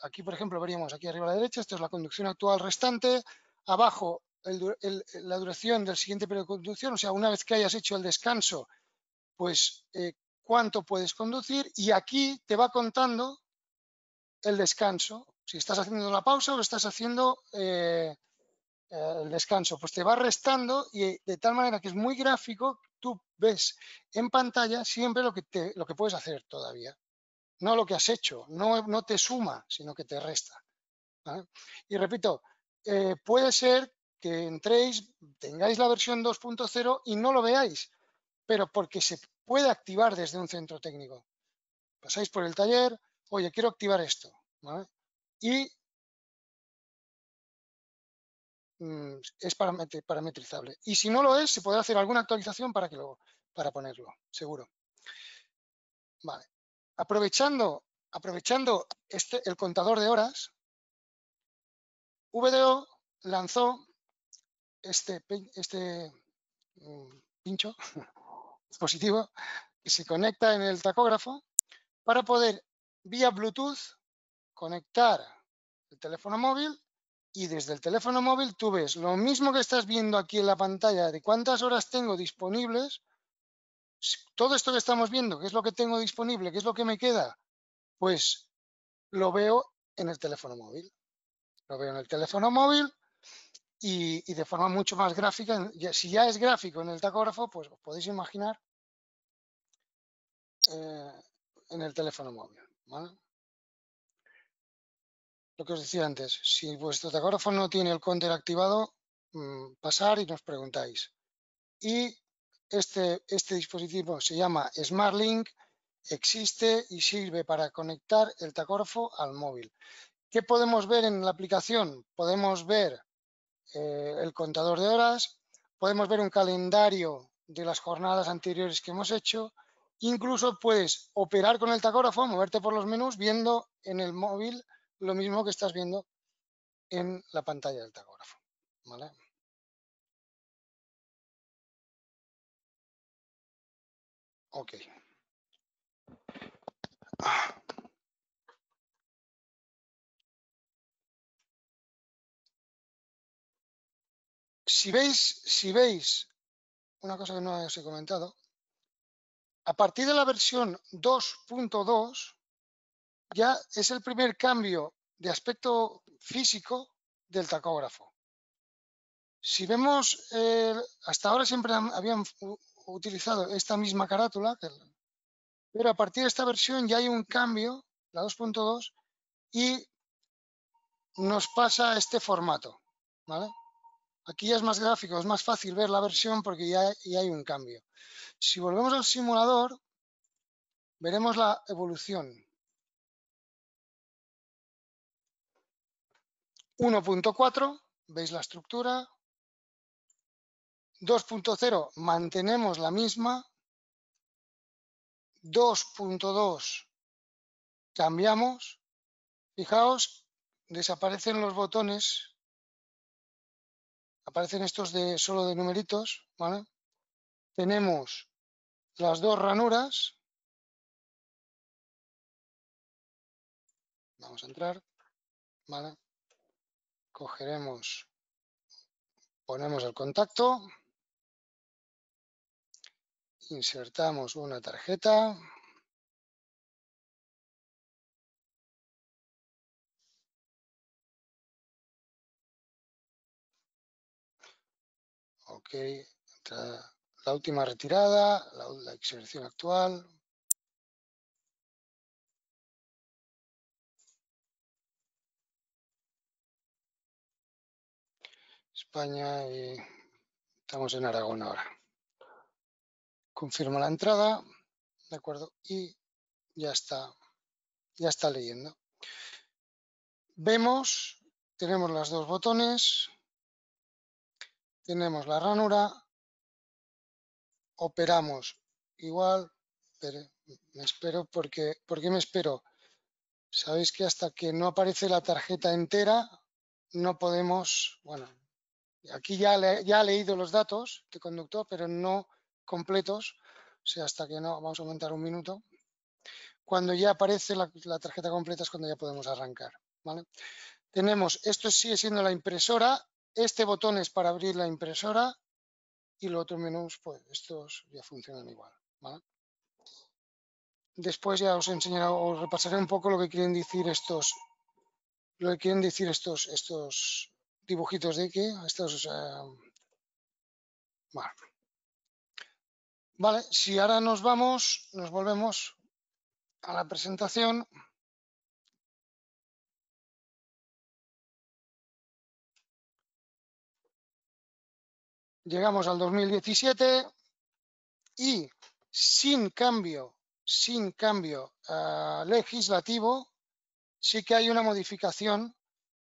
aquí, por ejemplo, veríamos aquí arriba a la derecha, esto es la conducción actual restante. Abajo, la duración del siguiente periodo de conducción. O sea, una vez que hayas hecho el descanso, pues cuánto puedes conducir. Y aquí te va contando el descanso. Si estás haciendo la pausa o estás haciendo el descanso, pues te va restando y de tal manera que es muy gráfico, tú ves en pantalla siempre lo que puedes hacer todavía, no lo que has hecho, no te suma, sino que te resta, ¿vale? Y repito, puede ser que entréis, tengáis la versión 2.0 y no lo veáis, pero porque se puede activar desde un centro técnico. Pasáis por el taller, oye, quiero activar esto, ¿vale? Y es parametrizable. Y si no lo es, se podrá hacer alguna actualización para ponerlo, seguro. Vale. Aprovechando el contador de horas, VDO lanzó este pincho dispositivo que se conecta en el tacógrafo para poder, vía Bluetooth, conectar el teléfono móvil. Y desde el teléfono móvil tú ves lo mismo que estás viendo aquí en la pantalla de cuántas horas tengo disponibles. Todo esto que estamos viendo, qué es lo que tengo disponible, qué es lo que me queda, pues lo veo en el teléfono móvil. Lo veo en el teléfono móvil y de forma mucho más gráfica. Si ya es gráfico en el tacógrafo, pues os podéis imaginar en el teléfono móvil, ¿vale? Lo que os decía antes, si vuestro tacógrafo no tiene el counter activado, pasar y nos preguntáis. Y este dispositivo se llama SmartLink Existe y sirve para conectar el tacógrafo al móvil. ¿Qué podemos ver en la aplicación? Podemos ver el contador de horas, podemos ver un calendario de las jornadas anteriores que hemos hecho. Incluso puedes operar con el tacógrafo, moverte por los menús, viendo en el móvil lo mismo que estás viendo en la pantalla del tacógrafo, ¿vale? Ok. Si veis, una cosa que no os he comentado, a partir de la versión 2.2 ya es el primer cambio de aspecto físico del tacógrafo. Si vemos, hasta ahora siempre habían utilizado esta misma carátula, pero a partir de esta versión ya hay un cambio, la 2.2, y nos pasa este formato, ¿vale? Aquí ya es más gráfico, es más fácil ver la versión porque ya hay un cambio. Si volvemos al simulador, veremos la evolución. 1.4, veis la estructura. 2.0, mantenemos la misma. 2.2, cambiamos. Fijaos, desaparecen los botones. Aparecen estos de solo de numeritos, ¿vale? Tenemos las dos ranuras. Vamos a entrar, ¿vale? Cogeremos, ponemos el contacto. Insertamos una tarjeta. Ok, la última retirada, la inserción actual. España y estamos en Aragón ahora. Confirmo la entrada, de acuerdo, y ya está leyendo. Vemos, tenemos los dos botones. Tenemos la ranura, operamos igual, pero me espero porque, ¿por qué me espero? Sabéis que hasta que no aparece la tarjeta entera, no podemos, bueno, aquí ya he leído los datos de conductor, pero no completos, o sea, hasta que no, vamos a aumentar un minuto. Cuando ya aparece la tarjeta completa es cuando ya podemos arrancar, ¿vale? Tenemos, esto sigue siendo la impresora. Este botón es para abrir la impresora y los otros menús, pues estos ya funcionan igual, ¿vale? Después ya os enseñaré, os repasaré un poco lo que quieren decir estos dibujitos de aquí, estos. Vale, si ahora nos volvemos a la presentación. Llegamos al 2017 y sin cambio legislativo, sí que hay una modificación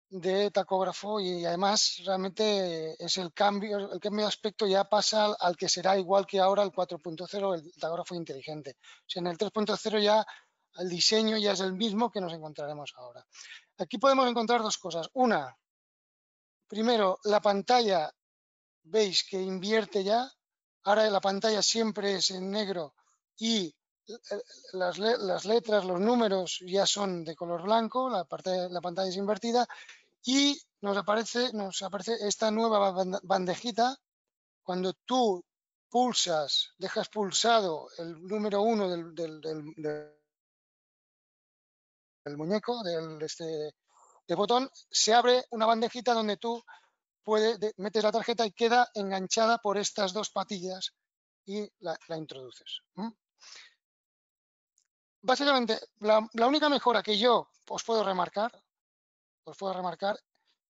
de tacógrafo y además realmente es el cambio de aspecto ya pasa al que será igual que ahora el 4.0, el tacógrafo inteligente. O sea, en el 3.0 ya el diseño ya es el mismo que nos encontraremos ahora. Aquí podemos encontrar dos cosas. Una, primero, la pantalla. Veis que invierte ya, ahora la pantalla siempre es en negro y las letras, los números ya son de color blanco, la pantalla es invertida y nos aparece esta nueva bandejita. Cuando tú pulsas, dejas pulsado el número 1 del muñeco, del botón, se abre una bandejita donde tú metes la tarjeta y queda enganchada por estas dos patillas y la introduces. Básicamente, la única mejora que yo os puedo remarcar,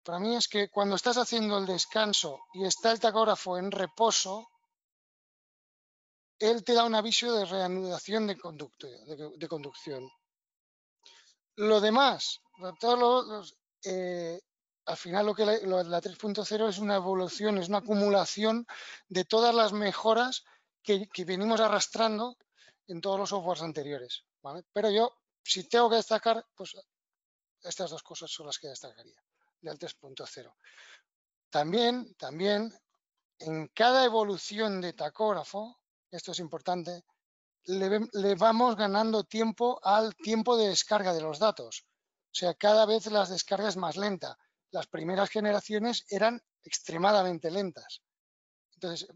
para mí es que cuando estás haciendo el descanso y está el tacógrafo en reposo, él te da un aviso de reanudación de conducción. Lo demás, al final la 3.0 es una evolución, es una acumulación de todas las mejoras que venimos arrastrando en todos los softwares anteriores, ¿vale? Pero yo, si tengo que destacar, pues estas dos cosas son las que destacaría del 3.0. También, en cada evolución de tacógrafo, esto es importante, le vamos ganando tiempo al tiempo de descarga de los datos. O sea, cada vez las descargas más lenta. Las primeras generaciones eran extremadamente lentas. Entonces,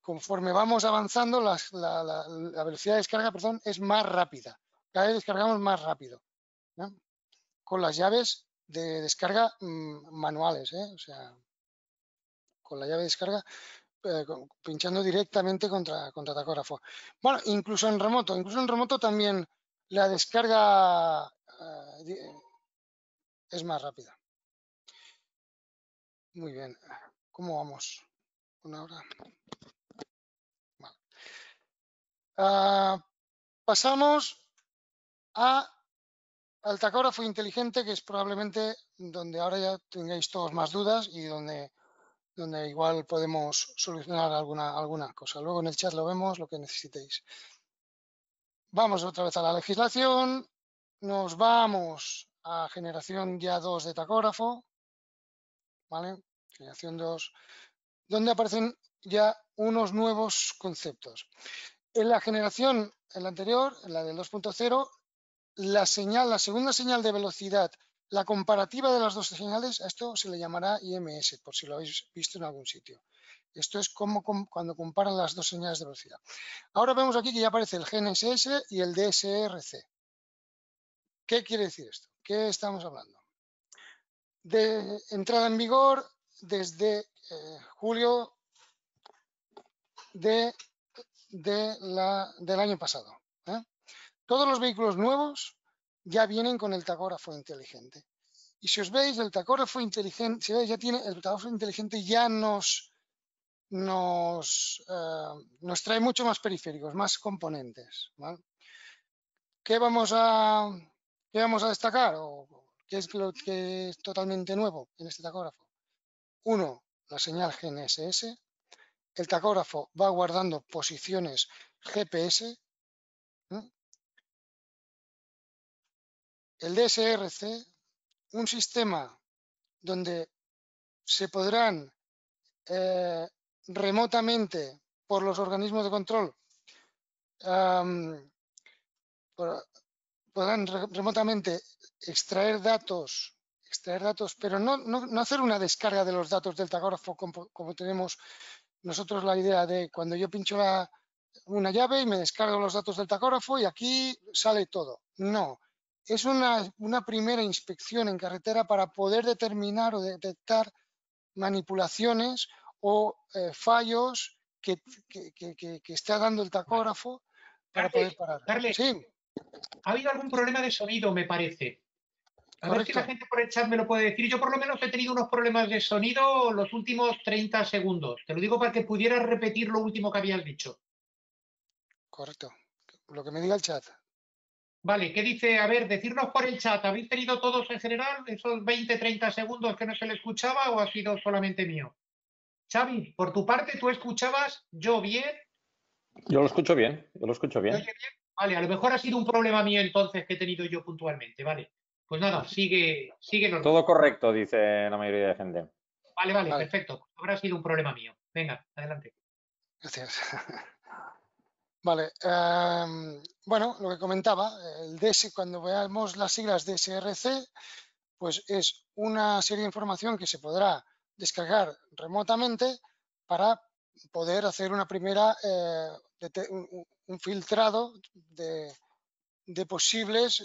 conforme vamos avanzando, la velocidad de descarga, es más rápida. Cada vez descargamos más rápido, ¿no? Con las llaves de descarga manuales, o sea, con la llave de descarga pinchando directamente contra tacógrafo. Bueno, incluso en remoto también la descarga es más rápida. Muy bien, ¿cómo vamos? ¿Una hora? Vale. Pasamos al tacógrafo inteligente, que es probablemente donde ahora ya tengáis todos más dudas y donde igual podemos solucionar alguna cosa. Luego en el chat lo vemos, lo que necesitéis. Vamos otra vez a la legislación. Nos vamos a generación ya 2 de tacógrafo. ¿Vale? Generación 2, donde aparecen ya unos nuevos conceptos. En la generación, en la anterior, en la del 2.0, la segunda señal de velocidad, la comparativa de las dos señales, a esto se le llamará IMS, por si lo habéis visto en algún sitio. Esto es como cuando comparan las dos señales de velocidad. Ahora vemos aquí que ya aparece el GNSS y el DSRC. ¿Qué quiere decir esto? ¿Qué estamos hablando? De entrada en vigor desde julio del año pasado. Todos los vehículos nuevos ya vienen con el tacógrafo inteligente. Y si os veis, el tacógrafo inteligente, ya nos trae mucho más periféricos, más componentes, ¿vale? ¿Qué vamos a destacar? ¿O qué es lo que es totalmente nuevo en este tacógrafo? 1, la señal GNSS. El tacógrafo va guardando posiciones GPS. El DSRC, un sistema donde se podrán remotamente por los organismos de control, podrán remotamente extraer datos, pero no hacer una descarga de los datos del tacógrafo como tenemos nosotros la idea de cuando yo pincho una llave y me descargo los datos del tacógrafo y aquí sale todo. No. Es una primera inspección en carretera para poder determinar o detectar manipulaciones o fallos que está dando el tacógrafo para poder parar. Carles, sí. Ha habido algún problema de sonido, me parece. A ver si la gente por el chat me lo puede decir. Yo por lo menos he tenido unos problemas de sonido los últimos 30 segundos. Te lo digo para que pudieras repetir lo último que habías dicho. Correcto. Lo que me diga el chat. Vale, ¿qué dice? A ver, decirnos por el chat, ¿habéis tenido todos en general esos 20, 30 segundos que no se le escuchaba o ha sido solamente mío? Xavi, por tu parte, ¿tú escuchabas yo bien? Yo lo escucho bien, yo lo escucho bien. Vale, a lo mejor ha sido un problema mío entonces que he tenido yo puntualmente, vale. Pues nada, sigue normal. Todo correcto, dice la mayoría de gente. Vale, perfecto. Habrá sido un problema mío. Venga, adelante. Gracias. Vale, bueno, lo que comentaba, cuando veamos las siglas DSRC, pues es una serie de información que se podrá descargar remotamente para poder hacer una primera, un filtrado de posibles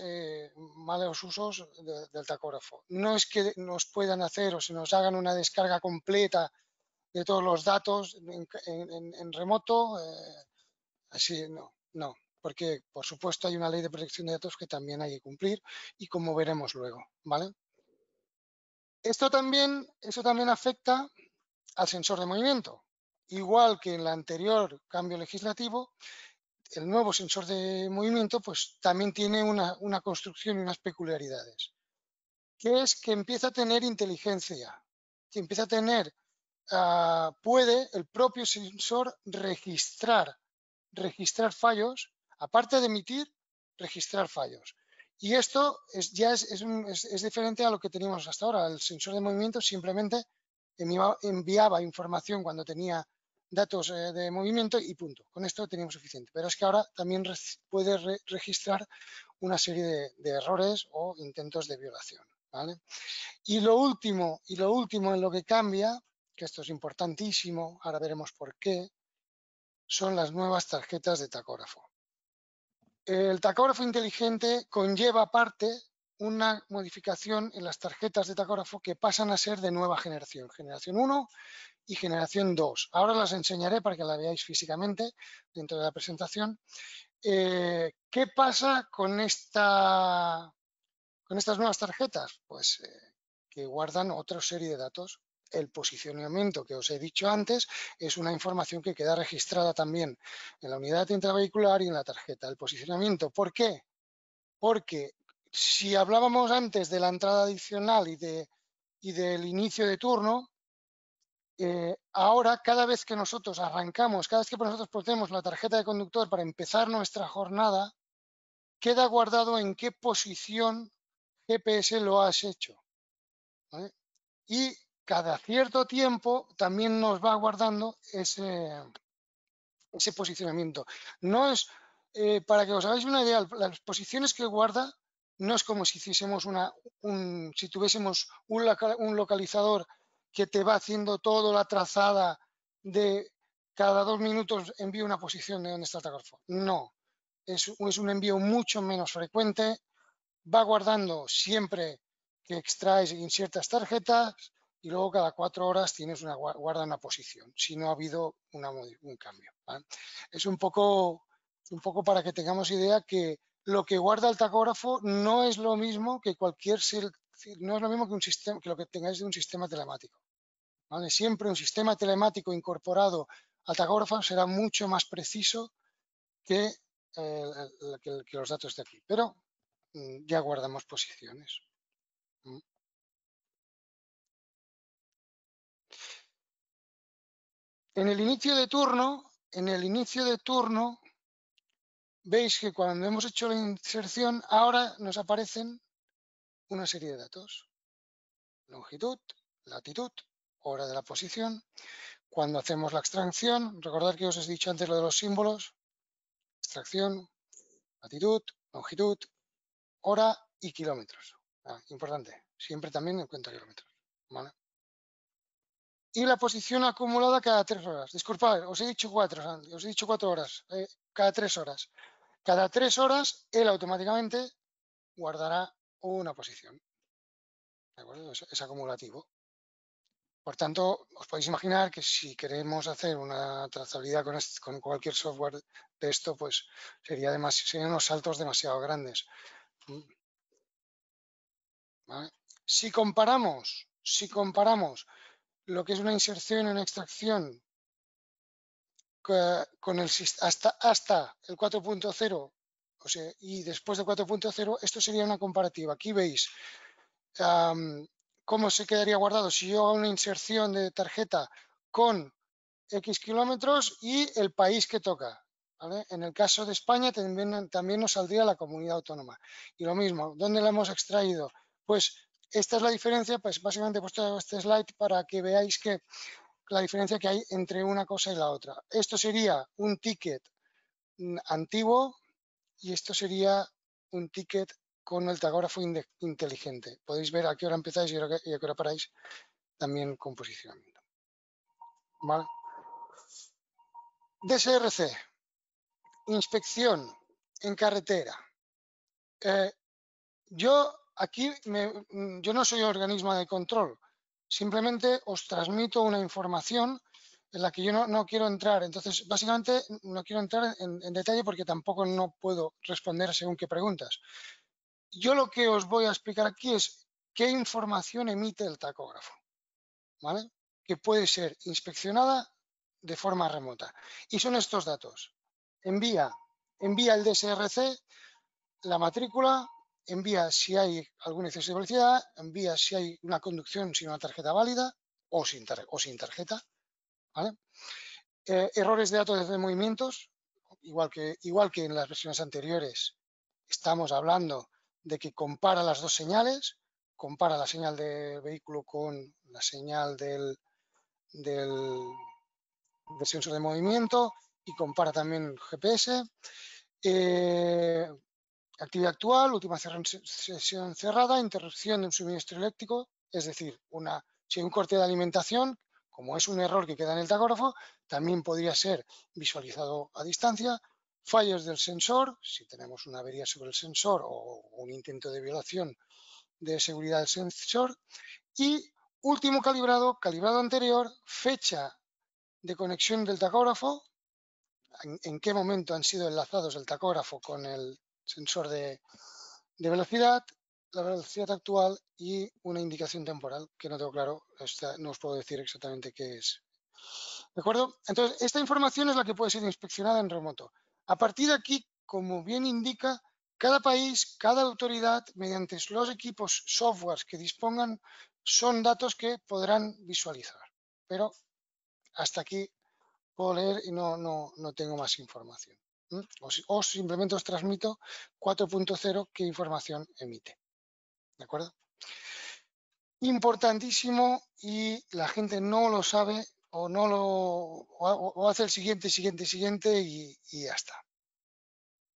malos usos del tacógrafo. No es que nos puedan hacer o se nos hagan una descarga completa de todos los datos en remoto, así no, porque por supuesto hay una ley de protección de datos que también hay que cumplir y como veremos luego, ¿vale? Eso también afecta al sensor de movimiento igual que en el anterior cambio legislativo, el nuevo sensor de movimiento pues también tiene una construcción y unas peculiaridades, que es que empieza a tener inteligencia, que empieza a tener, puede el propio sensor registrar fallos, aparte de emitir, registrar fallos. Y esto es diferente a lo que teníamos hasta ahora. El sensor de movimiento simplemente enviaba información cuando tenía datos de movimiento y punto. Con esto teníamos suficiente. Pero es que ahora también puede registrar una serie de errores o intentos de violación, ¿vale? Y lo último en lo que cambia, que esto es importantísimo, ahora veremos por qué, son las nuevas tarjetas de tacógrafo. El tacógrafo inteligente conlleva aparte una modificación en las tarjetas de tacógrafo que pasan a ser de nueva generación, generación 1 y generación 2. Ahora las enseñaré para que la veáis físicamente dentro de la presentación. ¿Qué pasa con estas nuevas tarjetas? Pues que guardan otra serie de datos. El posicionamiento que os he dicho antes es una información que queda registrada también en la unidad intravehicular y en la tarjeta. El posicionamiento, ¿por qué? Porque si hablábamos antes de la entrada adicional y del inicio de turno, ahora cada vez que nosotros arrancamos, cada vez que nosotros ponemos la tarjeta de conductor para empezar nuestra jornada, queda guardado en qué posición GPS lo has hecho, ¿vale? Y cada cierto tiempo también nos va guardando ese posicionamiento. No es, para que os hagáis una idea, las posiciones que guarda no es como si hiciésemos si tuviésemos un localizador que te va haciendo toda la trazada de cada 2 minutos envía una posición de donde está el tacógrafo. No, es un envío mucho menos frecuente, va guardando siempre que extraes en ciertas tarjetas. Y luego cada 4 horas tienes guarda una posición, si no ha habido un cambio, ¿vale? Es un poco para que tengamos idea que lo que guarda el tacógrafo no es lo mismo que un sistema, que lo que tengáis de un sistema telemático, ¿vale? Siempre un sistema telemático incorporado al tacógrafo será mucho más preciso que los datos de aquí, pero ya guardamos posiciones. En el inicio de turno, veis que cuando hemos hecho la inserción, ahora nos aparecen una serie de datos. Longitud, latitud, hora de la posición. Cuando hacemos la extracción, recordad que os he dicho antes lo de los símbolos. Extracción, latitud, longitud, hora y kilómetros. Importante, siempre también en cuenta kilómetros, ¿vale? Y la posición acumulada cada 3 horas. Disculpad, os he dicho 4 horas, cada 3 horas. Cada 3 horas él automáticamente guardará una posición. ¿De acuerdo? Es acumulativo. Por tanto, os podéis imaginar que si queremos hacer una trazabilidad con cualquier software de esto, pues serían unos saltos demasiado grandes. ¿Vale? Si comparamos lo que es una inserción y una extracción con el, hasta el 4.0, o sea, y después de 4.0, esto sería una comparativa. Aquí veis cómo se quedaría guardado si yo hago una inserción de tarjeta con X kilómetros y el país que toca, ¿vale? En el caso de España también nos saldría la comunidad autónoma. Y lo mismo, ¿dónde la hemos extraído? Pues esta es la diferencia, pues básicamente he puesto este slide para que veáis que la diferencia que hay entre una cosa y la otra. Esto sería un ticket antiguo y esto sería un ticket con el tacógrafo inteligente. Podéis ver a qué hora empezáis y a qué hora paráis también con posicionamiento. ¿Vale? DSRC, inspección en carretera. Yo no soy organismo de control, simplemente os transmito una información en la que yo no quiero entrar. Entonces, básicamente, no quiero entrar en detalle porque tampoco no puedo responder según qué preguntas. Yo lo que os voy a explicar aquí es qué información emite el tacógrafo, ¿vale? Que puede ser inspeccionada de forma remota. Y son estos datos. Envía el DSRC, la matrícula, envía si hay algún exceso de velocidad, envía si hay una conducción sin una tarjeta válida o sin tarjeta, ¿vale? Errores de datos de movimientos, igual que en las versiones anteriores, estamos hablando de que compara las dos señales, compara la señal del vehículo con la señal del sensor de movimiento y compara también el GPS. Actividad actual, última sesión cerrada, interrupción de un suministro eléctrico, es decir, si hay un corte de alimentación, como es un error que queda en el tacógrafo, también podría ser visualizado a distancia. Fallos del sensor, si tenemos una avería sobre el sensor o un intento de violación de seguridad del sensor. Y último calibrado, calibrado anterior, fecha de conexión del tacógrafo, en qué momento han sido enlazados el tacógrafo con el sensor de velocidad, la velocidad actual y una indicación temporal, que no tengo claro, no os puedo decir exactamente qué es. ¿De acuerdo? Entonces, esta información es la que puede ser inspeccionada en remoto. A partir de aquí, como bien indica, cada país, cada autoridad, mediante los equipos softwares que dispongan, son datos que podrán visualizar. Pero hasta aquí puedo leer y no tengo más información. O simplemente os transmito 4.0 qué información emite. ¿De acuerdo? Importantísimo, y la gente no lo sabe o hace el siguiente y ya está.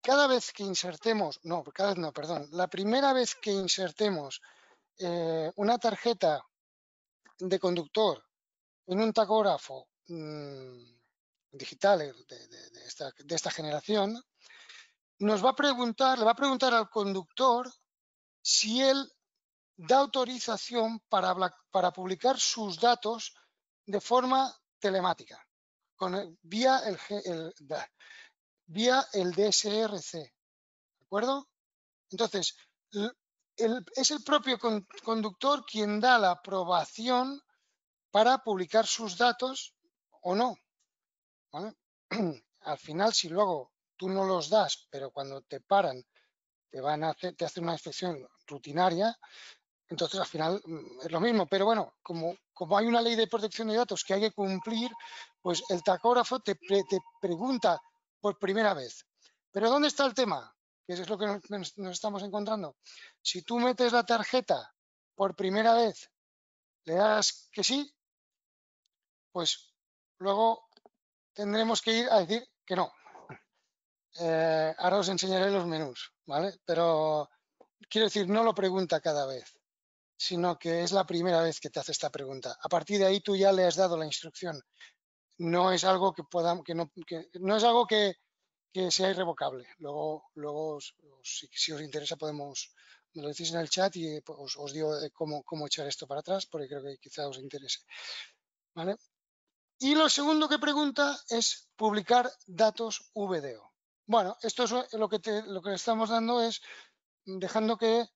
La primera vez que insertemos una tarjeta de conductor en un tacógrafo digital de esta generación, le va a preguntar al conductor si él da autorización para publicar sus datos de forma telemática, vía el DSRC, ¿de acuerdo? Entonces, es el propio conductor quien da la aprobación para publicar sus datos o no, ¿vale? Al final, si luego tú no los das, pero cuando te paran te hacen una inspección rutinaria, entonces al final es lo mismo. Pero bueno, como hay una ley de protección de datos que hay que cumplir, pues el tacógrafo te pregunta por primera vez. Pero ¿dónde está el tema? Que eso es lo que nos estamos encontrando. Si tú metes la tarjeta por primera vez, le das que sí, pues luego tendremos que ir a decir que no. Ahora os enseñaré los menús, ¿vale? Pero quiero decir, no lo pregunta cada vez, sino que es la primera vez que te hace esta pregunta. A partir de ahí tú ya le has dado la instrucción. No es algo que sea irrevocable. Luego si os interesa, me lo decís en el chat y os digo cómo echar esto para atrás, porque creo que quizá os interese, ¿vale? Y lo segundo que pregunta es publicar datos VDO. Bueno, esto es lo que estamos dando, es dejando que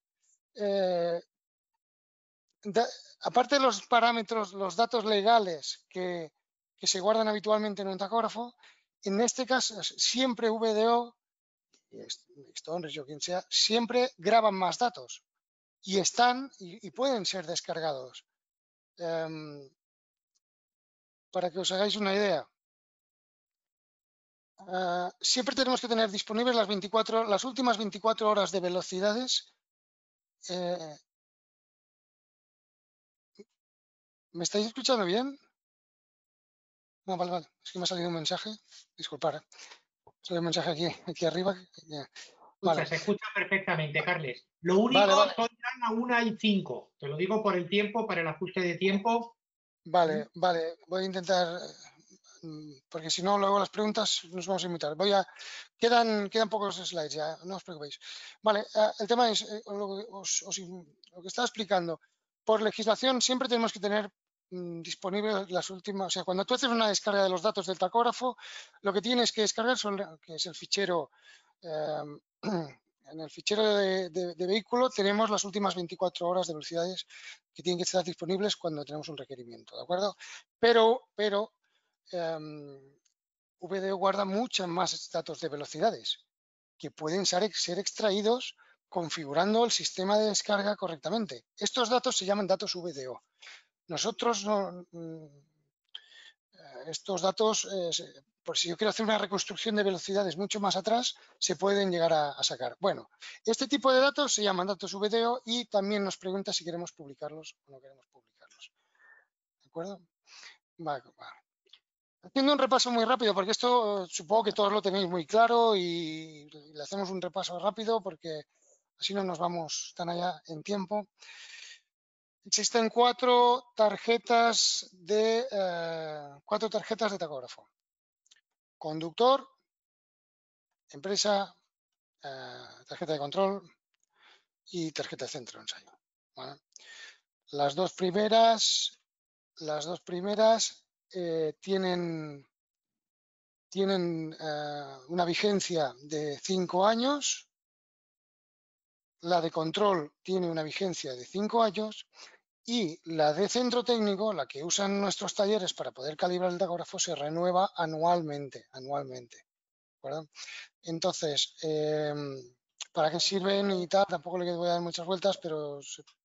aparte de los parámetros, los datos legales que se guardan habitualmente en un tacógrafo, en este caso siempre VDO, yo quien sea, siempre graban más datos y están y pueden ser descargados. Para que os hagáis una idea, siempre tenemos que tener disponibles las últimas 24 horas de velocidades. ¿Me estáis escuchando bien? No, vale. Es que me ha salido un mensaje. Disculpad, ¿eh? Sale un mensaje aquí arriba. Vale. Se escucha perfectamente, Carles. Lo único son a 1:05. Te lo digo por el tiempo, para el ajuste de tiempo. Vale. Voy a intentar, porque si no, luego las preguntas nos vamos a inmutar. Quedan pocos slides ya, no os preocupéis. Vale, el tema es lo que estaba explicando. Por legislación siempre tenemos que tener disponibles las últimas, o sea, cuando tú haces una descarga de los datos del tacógrafo, lo que tienes que descargar que es el fichero, en el fichero de vehículo tenemos las últimas 24 horas de velocidades que tienen que estar disponibles cuando tenemos un requerimiento, ¿de acuerdo? Pero VDO guarda muchas más datos de velocidades que pueden ser extraídos configurando el sistema de descarga correctamente. Estos datos se llaman datos VDO. Nosotros, estos datos, por si yo quiero hacer una reconstrucción de velocidades mucho más atrás, se pueden llegar a sacar. Bueno, este tipo de datos se llaman datos VDO y también nos pregunta si queremos publicarlos o no queremos publicarlos. ¿De acuerdo? Vale. Haciendo un repaso muy rápido, porque esto supongo que todos lo tenéis muy claro y le hacemos un repaso rápido porque así no nos vamos tan allá en tiempo. Existen cuatro tarjetas de tacógrafo. Conductor, empresa, tarjeta de control y tarjeta de centro de ensayo. ¿Vale? Las dos primeras tienen una vigencia de 5 años, la de control tiene una vigencia de 5 años y la de centro técnico, la que usan nuestros talleres para poder calibrar el tacógrafo, se renueva anualmente. ¿Verdad? Entonces, ¿para qué sirven y tal? Tampoco le voy a dar muchas vueltas, pero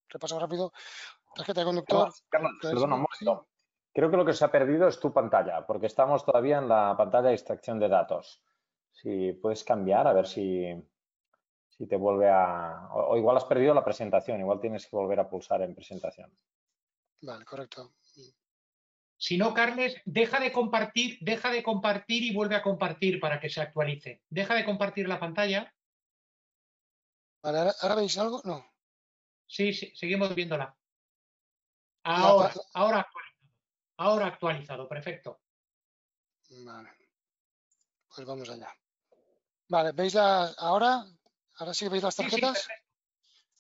repaso rápido. Tarjeta de conductor. Perdona, no. Creo que lo que se ha perdido es tu pantalla, porque estamos todavía en la pantalla de extracción de datos. Si puedes cambiar, a ver si te vuelve a... O igual has perdido la presentación, igual tienes que volver a pulsar en presentación. Vale, correcto. Si no, Carles, deja de compartir y vuelve a compartir para que se actualice. Deja de compartir la pantalla. Vale, ¿ahora veis algo? No. Sí, seguimos viéndola. Ahora actualiza. Ahora actualizado, perfecto. Vale, pues vamos allá. Vale, ¿veis ahora sí veis las tarjetas?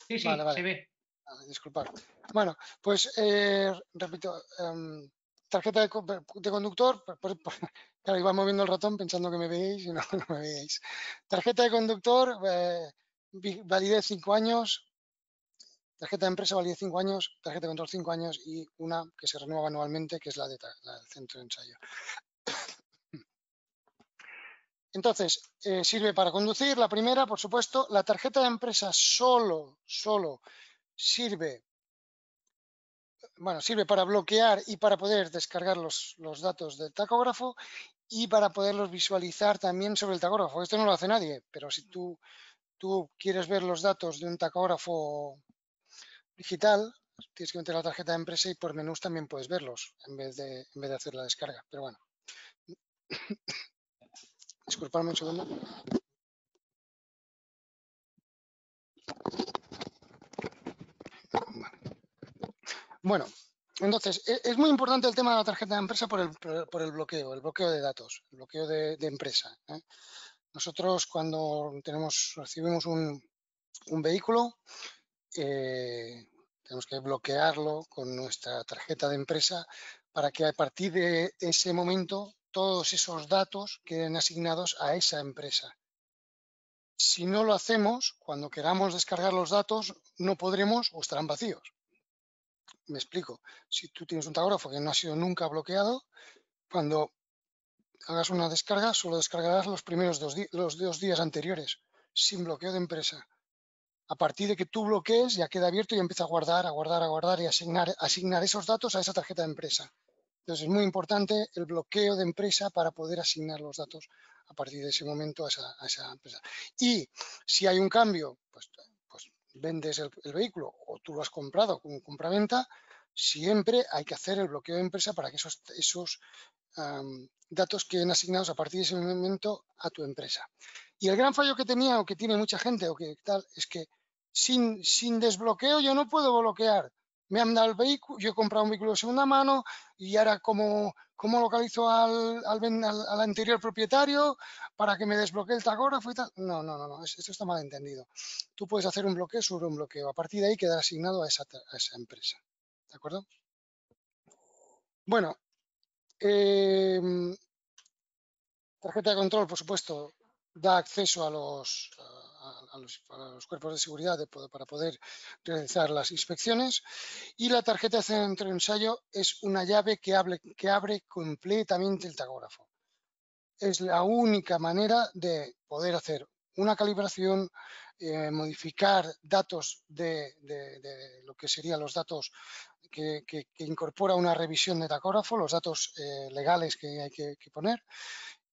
Sí, vale. Se ve. Vale, disculpad. Bueno, pues repito, tarjeta de conductor, claro, iba moviendo el ratón pensando que me veíais y no me veíais. Tarjeta de conductor, validez 5 años. Tarjeta de empresa validez 5 años, tarjeta de control 5 años y una que se renueva anualmente, que es la del centro de ensayo. Entonces, sirve para conducir. La primera, por supuesto, la tarjeta de empresa solo sirve, bueno, sirve para bloquear y para poder descargar los datos del tacógrafo y para poderlos visualizar también sobre el tacógrafo. Esto no lo hace nadie, pero si tú quieres ver los datos de un tacógrafo digital, tienes que meter la tarjeta de empresa y por menús también puedes verlos en vez de hacer la descarga. Pero bueno, disculpadme un segundo. Bueno, entonces es muy importante el tema de la tarjeta de empresa por el bloqueo, de datos, el bloqueo de empresa, ¿eh? Nosotros cuando recibimos un vehículo, tenemos que bloquearlo con nuestra tarjeta de empresa para que a partir de ese momento todos esos datos queden asignados a esa empresa. Si no lo hacemos, cuando queramos descargar los datos no podremos o estarán vacíos. Me explico. Si tú tienes un tacógrafo que no ha sido nunca bloqueado, cuando hagas una descarga solo descargarás los primeros dos días anteriores sin bloqueo de empresa. A partir de que tú bloquees, ya queda abierto y empieza a guardar y asignar esos datos a esa tarjeta de empresa. Entonces, es muy importante el bloqueo de empresa para poder asignar los datos a partir de ese momento a esa empresa. Y si hay un cambio, pues vendes el vehículo o tú lo has comprado con compraventa, siempre hay que hacer el bloqueo de empresa para que esos datos queden asignados a partir de ese momento a tu empresa. Y el gran fallo que tenía o que tiene mucha gente o que tal es que sin desbloqueo yo no puedo bloquear. Me han dado el vehículo, yo he comprado un vehículo de segunda mano y ahora cómo localizo al anterior propietario para que me desbloquee el tacógrafo y tal. No, esto está mal entendido. Tú puedes hacer un bloqueo sobre un bloqueo. A partir de ahí quedará asignado a esa empresa. ¿De acuerdo? Bueno, tarjeta de control, por supuesto, da acceso a los, a, a los cuerpos de seguridad para poder realizar las inspecciones. Y la tarjeta de centro de ensayo es una llave que abre completamente el tacógrafo. Es la única manera de poder hacer una calibración, modificar datos de lo que serían los datos que incorpora una revisión de tacógrafo, los datos legales que hay que poner,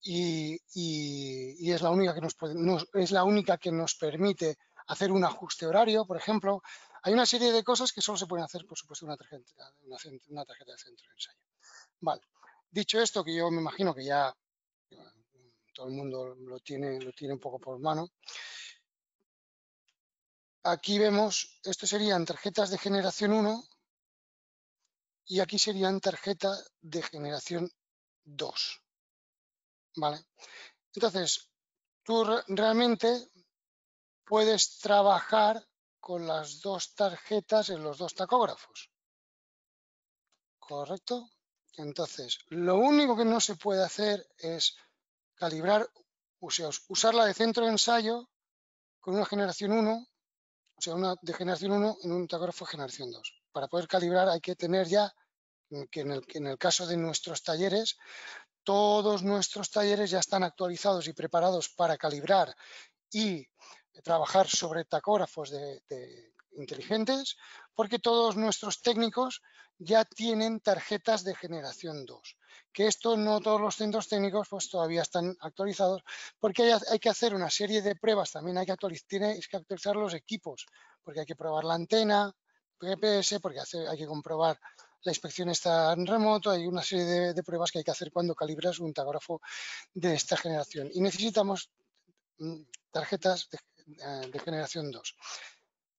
y es la única que nos permite hacer un ajuste horario, por ejemplo. Hay una serie de cosas que solo se pueden hacer, por supuesto, una tarjeta de centro de ensayo. Vale. Dicho esto, que yo me imagino que ya todo el mundo lo tiene un poco por mano. Aquí vemos, esto serían tarjetas de generación 1 y aquí serían tarjetas de generación 2. ¿Vale? Entonces, tú realmente puedes trabajar con las dos tarjetas en los dos tacógrafos. ¿Correcto? Entonces, lo único que no se puede hacer es calibrar, o sea, usar la de centro de ensayo con una generación 1, o sea, una de generación 1 en un tacógrafo de generación 2. Para poder calibrar hay que tener ya, que en el caso de nuestros talleres, todos nuestros talleres ya están actualizados y preparados para calibrar y trabajar sobre tacógrafos de inteligentes, porque todos nuestros técnicos ya tienen tarjetas de generación 2. Que esto no todos los centros técnicos pues todavía están actualizados, porque hay que hacer una serie de pruebas, también hay que actualizar los equipos, porque hay que probar la antena, GPS, porque hay que comprobar la inspección está en remoto, hay una serie de pruebas que hay que hacer cuando calibras un tacógrafo de esta generación. Y necesitamos tarjetas de generación 2.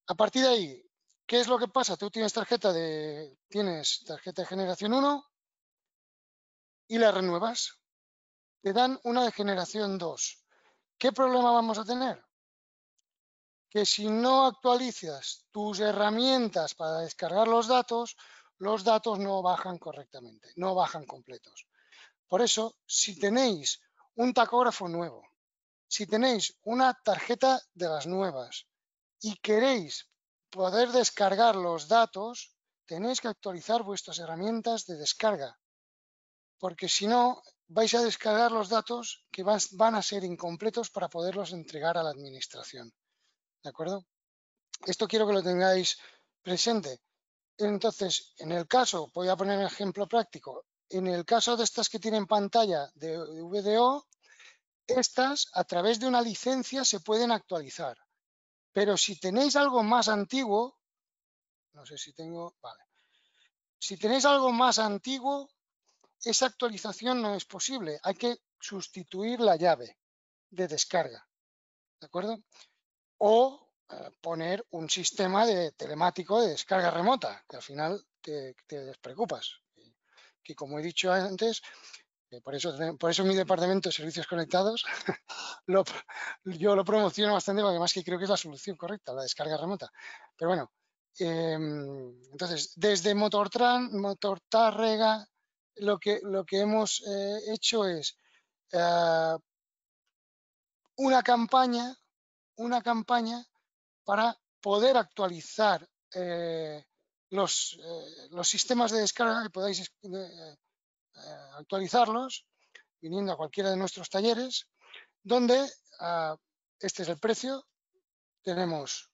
A partir de ahí, ¿qué es lo que pasa? Tú tienes tarjeta de generación 1 y la renuevas. Te dan una de generación 2. ¿Qué problema vamos a tener? Que si no actualizas tus herramientas para descargar los datos no bajan correctamente, no bajan completos. Por eso, si tenéis un tacógrafo nuevo, si tenéis una tarjeta de las nuevas y queréis poder descargar los datos, tenéis que actualizar vuestras herramientas de descarga, porque si no vais a descargar los datos que van a ser incompletos para poderlos entregar a la administración. ¿De acuerdo? Esto quiero que lo tengáis presente. Entonces, en el caso, voy a poner un ejemplo práctico, en el caso de estas que tienen pantalla de VDO, estas a través de una licencia se pueden actualizar. Pero si tenéis algo más antiguo, no sé si tengo, vale. Si tenéis algo más antiguo, esa actualización no es posible. Hay que sustituir la llave de descarga, ¿de acuerdo? O poner un sistema telemático de descarga remota, que al final te despreocupas. Que como he dicho antes, por eso mi departamento de servicios conectados yo lo promociono bastante, porque además que creo que es la solución correcta, la descarga remota. Pero bueno, entonces desde Motor Tárrega lo que hemos hecho es una campaña para poder actualizar los sistemas de descarga que podáis actualizarlos, viniendo a cualquiera de nuestros talleres, donde este es el precio. Tenemos,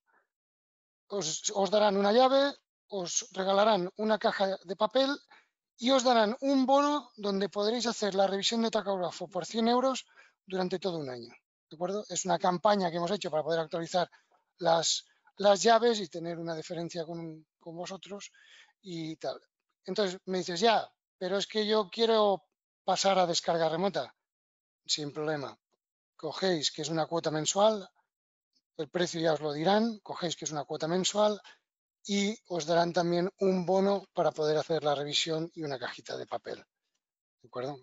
os darán una llave, os regalarán una caja de papel y os darán un bono donde podréis hacer la revisión de tacógrafo por 100 euros durante todo un año. ¿De acuerdo? Es una campaña que hemos hecho para poder actualizar las llaves y tener una diferencia con vosotros y tal. Entonces me dices, ya, pero es que yo quiero pasar a descarga remota. Sin problema. Cogéis que es una cuota mensual, el precio ya os lo dirán, cogéis que es una cuota mensual y os darán también un bono para poder hacer la revisión y una cajita de papel. ¿De acuerdo?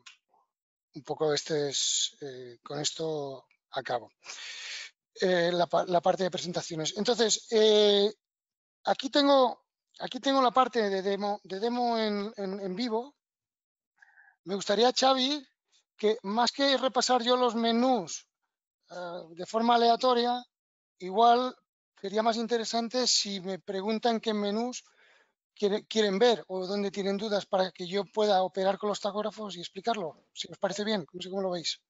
Un poco con esto acabo. La parte de presentaciones. Entonces, aquí tengo la parte de demo en vivo. Me gustaría, Xavi, que más que repasar yo los menús de forma aleatoria, Igual sería más interesante si me preguntan qué menús quieren ver o dónde tienen dudas para que yo pueda operar con los tacógrafos y explicarlo. Si os parece bien, no sé cómo lo veis.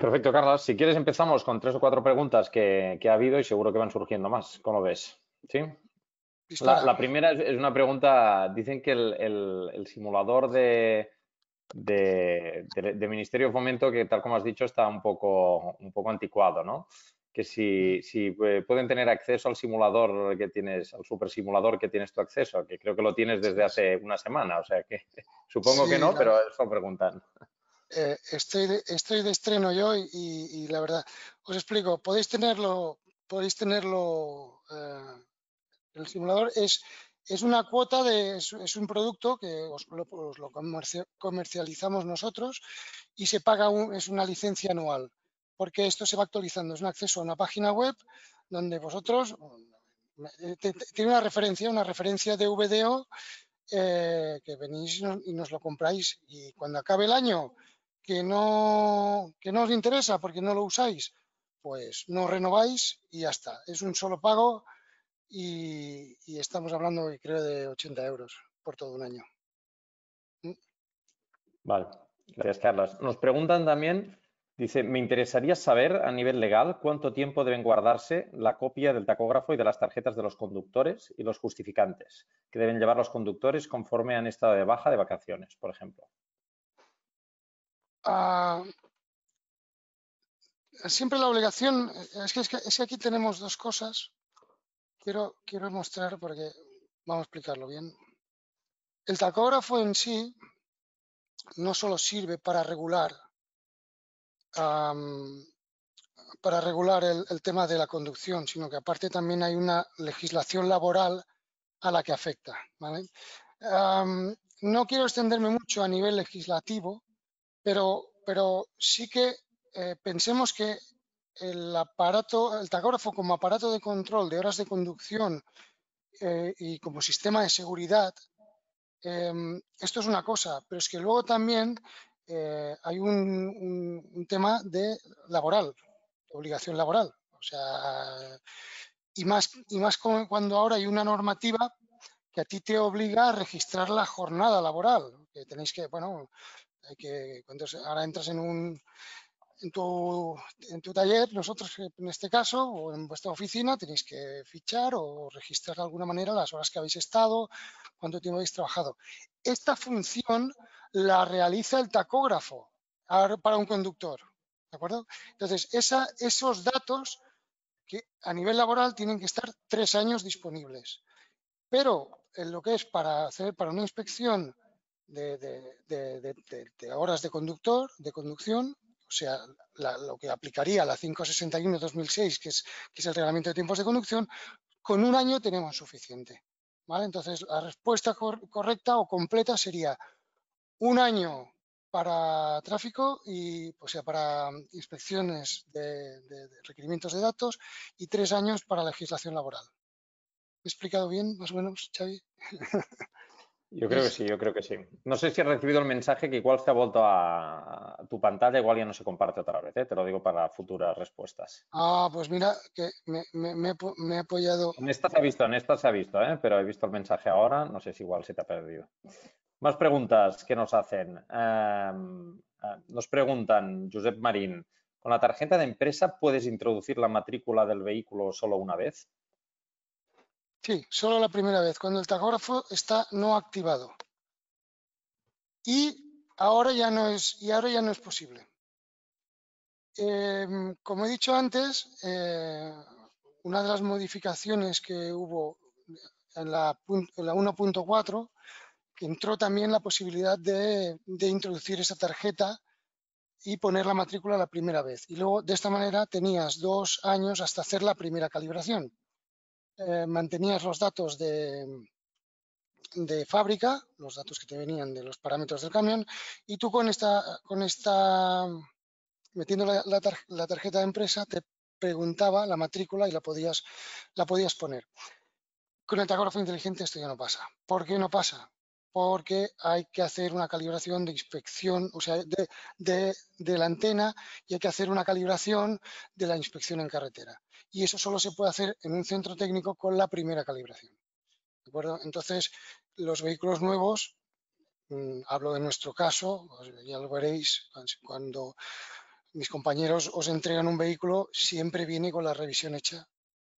Perfecto, Carles. Si quieres empezamos con 3 o 4 preguntas que ha habido y seguro que van surgiendo más. ¿Cómo ves? ¿Sí? La primera es una pregunta, dicen que el simulador de Ministerio de Fomento, que tal como has dicho está un poco anticuado, ¿no? Que si pueden tener acceso al simulador que tienes, al super simulador que tienes tu acceso, que creo que lo tienes desde hace una semana, o sea que supongo sí, que no, pero eso preguntan. Estoy de estreno yo y la verdad, os explico, podéis tenerlo el simulador es una cuota, es un producto que os lo comercializamos nosotros y se paga, es una licencia anual, porque esto se va actualizando, es un acceso a una página web donde vosotros, tiene una referencia de VDO que venís y nos lo compráis y cuando acabe el año que no os interesa porque no lo usáis, pues no renováis y ya está, es un solo pago. Y estamos hablando, creo, de 80 euros por todo un año. Vale, gracias, Carles. Nos preguntan también, dice, me interesaría saber a nivel legal cuánto tiempo deben guardarse la copia del tacógrafo y de las tarjetas de los conductores y los justificantes que deben llevar los conductores conforme han estado de baja de vacaciones, por ejemplo. Siempre la obligación, es que aquí tenemos dos cosas. Quiero mostrar porque vamos a explicarlo bien. El tacógrafo en sí no solo sirve para regular el tema de la conducción, sino que aparte también hay una legislación laboral a la que afecta, ¿vale? No quiero extenderme mucho a nivel legislativo, pero sí que pensemos que el tacógrafo como aparato de control de horas de conducción y como sistema de seguridad, esto es una cosa, pero es que luego también hay un tema de laboral, obligación laboral, o sea, y más cuando ahora hay una normativa que a ti te obliga a registrar la jornada laboral, que tenéis que, bueno, hay que, cuando ahora entras en tu taller, nosotros en este caso, o en vuestra oficina, tenéis que fichar o registrar de alguna manera las horas que habéis estado, cuánto tiempo habéis trabajado. Esta función la realiza el tacógrafo para un conductor, ¿de acuerdo? Entonces, esos datos que a nivel laboral tienen que estar 3 años disponibles. Pero en lo que es para una inspección de horas de conducción, o sea, lo que aplicaría la 561/2006, que es el reglamento de tiempos de conducción, con un año tenemos suficiente, ¿vale? Entonces, la respuesta correcta o completa sería 1 año para tráfico, para inspecciones de requerimientos de datos y 3 años para legislación laboral. ¿Me he explicado bien, más o menos, Xavi? Yo creo que sí. No sé si has recibido el mensaje que igual se ha vuelto a tu pantalla, igual ya no se comparte otra vez, ¿eh? Te lo digo para futuras respuestas. Pues mira, que me he apoyado. En esta se ha visto, ¿eh? Pero he visto el mensaje ahora, no sé si igual se te ha perdido. Más preguntas que nos hacen. Nos preguntan, Josep Marín, ¿con la tarjeta de empresa puedes introducir la matrícula del vehículo solo una vez? Sí, solo la primera vez, cuando el tacógrafo está no activado. Y ahora ya no es posible. Como he dicho antes, una de las modificaciones que hubo en la 1.4, entró también la posibilidad de introducir esa tarjeta y poner la matrícula la primera vez. Y luego, de esta manera, tenías 2 años hasta hacer la primera calibración. Mantenías los datos de fábrica, los datos que te venían de los parámetros del camión, y tú metiendo la tarjeta de empresa, te preguntaba la matrícula y la podías poner. Con el tacógrafo inteligente esto ya no pasa. ¿Por qué no pasa? porque hay que hacer una calibración de inspección, o sea, de la antena, y hay que hacer una calibración de la inspección en carretera. Y eso solo se puede hacer en un centro técnico con la primera calibración. ¿De acuerdo? Entonces, los vehículos nuevos, hablo de nuestro caso, ya lo veréis cuando mis compañeros os entregan un vehículo, siempre viene con la revisión hecha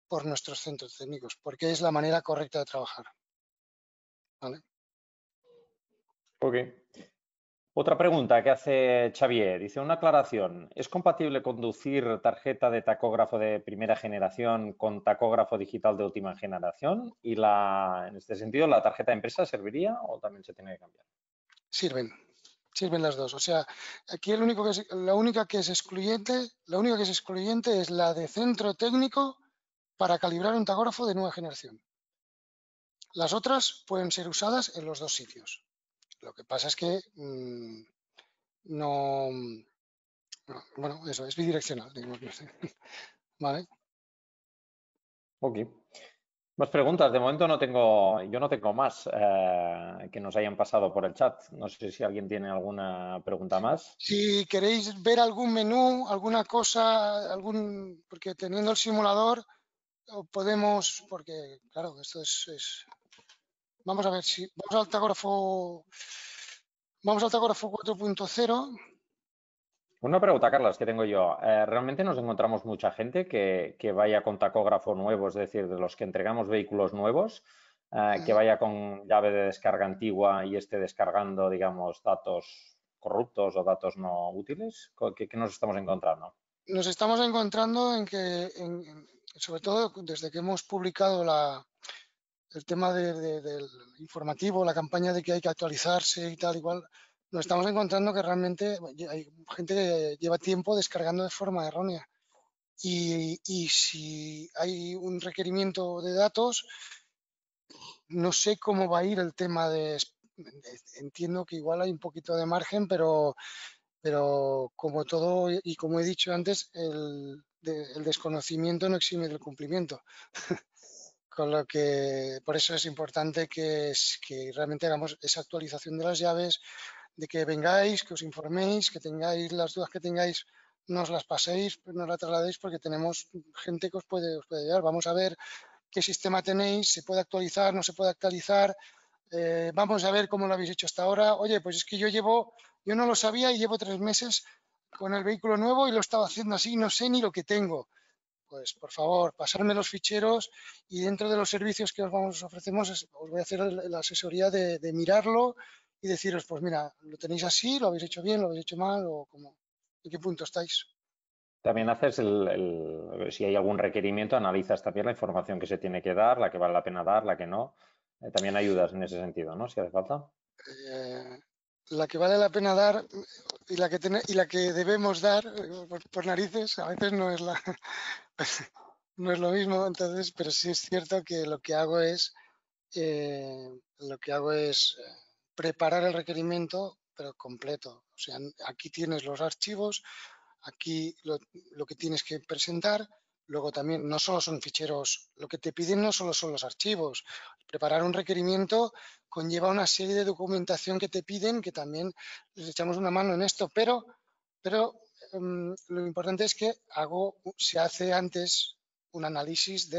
por nuestros centros técnicos, porque es la manera correcta de trabajar. ¿Vale? Ok. Otra pregunta que hace Xavier. Dice, una aclaración. ¿Es compatible conducir tarjeta de tacógrafo de primera generación con tacógrafo digital de última generación? Y en este sentido, ¿la tarjeta de empresa serviría o también se tiene que cambiar? Sirven las dos. O sea, aquí la única que es excluyente es la de centro técnico para calibrar un tacógrafo de nueva generación. Las otras pueden ser usadas en los dos sitios. Lo que pasa es que eso es bidireccional, digamos. ¿Vale? Ok. Más preguntas. De momento yo no tengo más que nos hayan pasado por el chat. No sé si alguien tiene alguna pregunta más. Si queréis ver algún menú, alguna cosa, porque teniendo el simulador podemos, porque claro, esto es... Vamos a ver si vamos al tacógrafo. Vamos al tacógrafo 4.0. Una pregunta, Carles, que tengo yo. ¿Realmente nos encontramos mucha gente que vaya con tacógrafo nuevo, es decir, de los que entregamos vehículos nuevos, que vaya con llave de descarga antigua y esté descargando, digamos, datos corruptos o datos no útiles? ¿Qué nos estamos encontrando? Nos estamos encontrando en que, sobre todo desde que hemos publicado el tema del informativo, la campaña de que hay que actualizarse y tal, igual, nos estamos encontrando que realmente hay gente que lleva tiempo descargando de forma errónea. Y si hay un requerimiento de datos, no sé cómo va a ir el tema entiendo que igual hay un poquito de margen, pero como todo, y como he dicho antes, el desconocimiento no exime del cumplimiento. Con lo que, por eso es importante que realmente hagamos esa actualización de las llaves, de que vengáis, que os informéis, que tengáis las dudas que tengáis, nos las paséis, nos las trasladéis, porque tenemos gente que os puede ayudar. Vamos a ver qué sistema tenéis, se puede actualizar, no se puede actualizar. Vamos a ver cómo lo habéis hecho hasta ahora. Oye, pues es que yo no lo sabía y llevo 3 meses con el vehículo nuevo y lo estaba haciendo así, no sé ni lo que tengo. Pues, por favor, pasarme los ficheros y dentro de los servicios que os ofrecemos os voy a hacer la asesoría de mirarlo y deciros, pues mira, lo tenéis así, lo habéis hecho bien, lo habéis hecho mal o cómo, en qué punto estáis. También haces, si hay algún requerimiento, analizas también la información que se tiene que dar, la que vale la pena dar, la que no. También ayudas en ese sentido, ¿no? Si hace falta. La que vale la pena dar y la que debemos dar por narices a veces no es lo mismo, entonces, pero sí es cierto que lo que hago es preparar el requerimiento, pero completo. O sea, aquí tienes los archivos, aquí lo que tienes que presentar. Luego también no solo son ficheros, lo que te piden no solo son los archivos. Preparar un requerimiento conlleva una serie de documentación que te piden, que también les echamos una mano en esto, pero lo importante es que se hace antes un análisis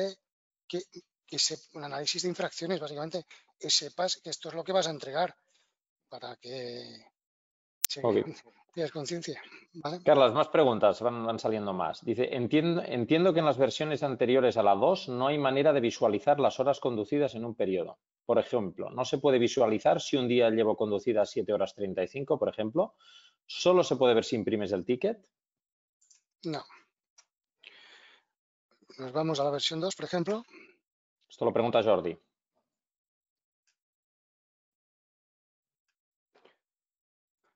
un análisis de infracciones, básicamente, que sepas que esto es lo que vas a entregar para que... Okay. Tienes conciencia, ¿vale? Carles, más preguntas, van saliendo más. Dice, entiendo que en las versiones anteriores a la 2 no hay manera de visualizar las horas conducidas en un periodo. Por ejemplo, no se puede visualizar si un día llevo conducidas 7 horas 35, por ejemplo. ¿Solo se puede ver si imprimes el ticket? No. Nos vamos a la versión 2, por ejemplo. Esto lo pregunta Jordi.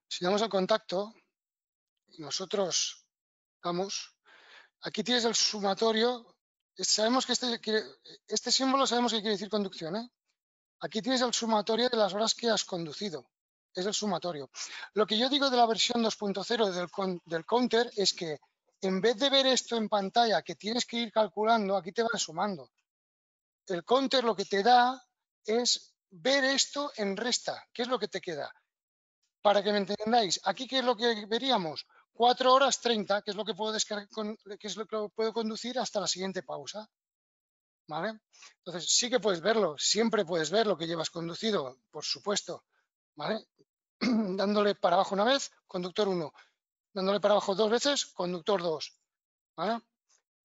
Si damos al contacto, nosotros vamos, aquí tienes el sumatorio, sabemos que este símbolo sabemos que quiere decir conducción, ¿eh? Aquí tienes el sumatorio de las horas que has conducido, es el sumatorio. Lo que yo digo de la versión 2.0 del counter es que en vez de ver esto en pantalla que tienes que ir calculando, aquí te va sumando. El counter lo que te da es ver esto en resta. ¿Qué es lo que te queda? Para que me entendáis, aquí ¿qué es lo que veríamos? 4 horas 30, que es lo que puedo descargar, que es lo que puedo conducir hasta la siguiente pausa. ¿Vale? Entonces, sí que puedes verlo, siempre puedes ver lo que llevas conducido, por supuesto. ¿Vale? Dándole para abajo una vez, conductor 1. Dándole para abajo 2 veces, conductor 2. ¿Vale?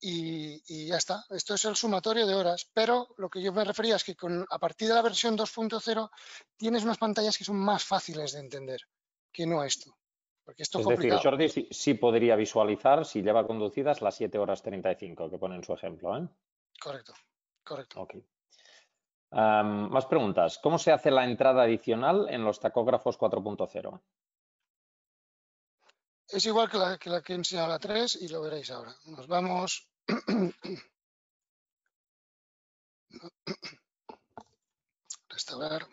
Y ya está. Esto es el sumatorio de horas. Pero lo que yo me refería es que a partir de la versión 2.0 tienes unas pantallas que son más fáciles de entender que no esto. Porque esto es complicado. Es decir, Jordi sí podría visualizar si lleva conducidas las 7 horas 35 que pone en su ejemplo. ¿Eh? Correcto, correcto. Okay. Más preguntas. ¿Cómo se hace la entrada adicional en los tacógrafos 4.0? Es igual que la que he enseñado la 3 y lo veréis ahora. Nos vamos... Restaurar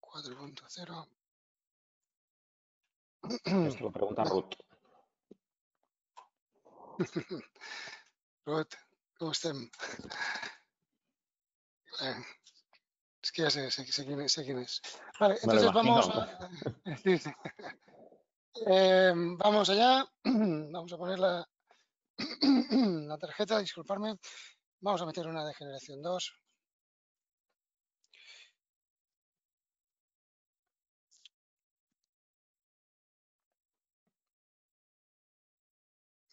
4.0. Esto lo pregunta Ruth. Ruth, ¿cómo estén? Es que ya sé quién es. Vale, entonces vamos a... vamos allá. Vamos a poner la tarjeta, disculparme. Vamos a meter una de generación 2.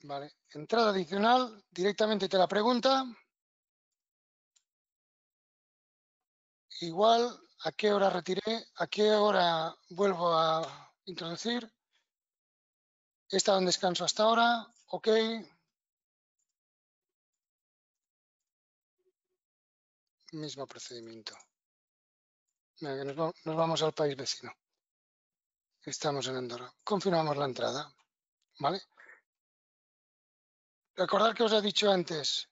Vale, entrada adicional, directamente te la pregunta. Igual, a qué hora retiré, a qué hora vuelvo a introducir. He estado en descanso hasta ahora, ok. Mismo procedimiento. Mira, nos vamos al país vecino. Estamos en Andorra. Confirmamos la entrada, ¿vale? Recordad que os he dicho antes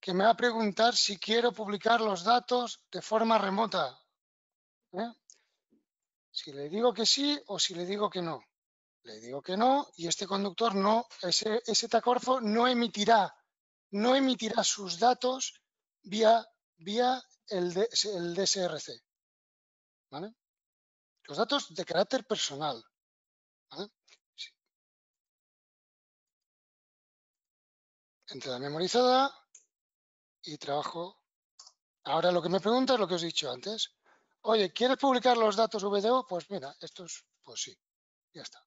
que me va a preguntar si quiero publicar los datos de forma remota. ¿Eh? Si le digo que sí o si le digo que no. Le digo que no y este conductor no, ese tacógrafo no emitirá sus datos vía el DSRC. ¿Vale? Los datos de carácter personal. ¿Vale? Entrada memorizada y trabajo. Ahora lo que me pregunta es lo que os he dicho antes. Oye, ¿quieres publicar los datos VDO? Pues mira, estos, pues sí, ya está.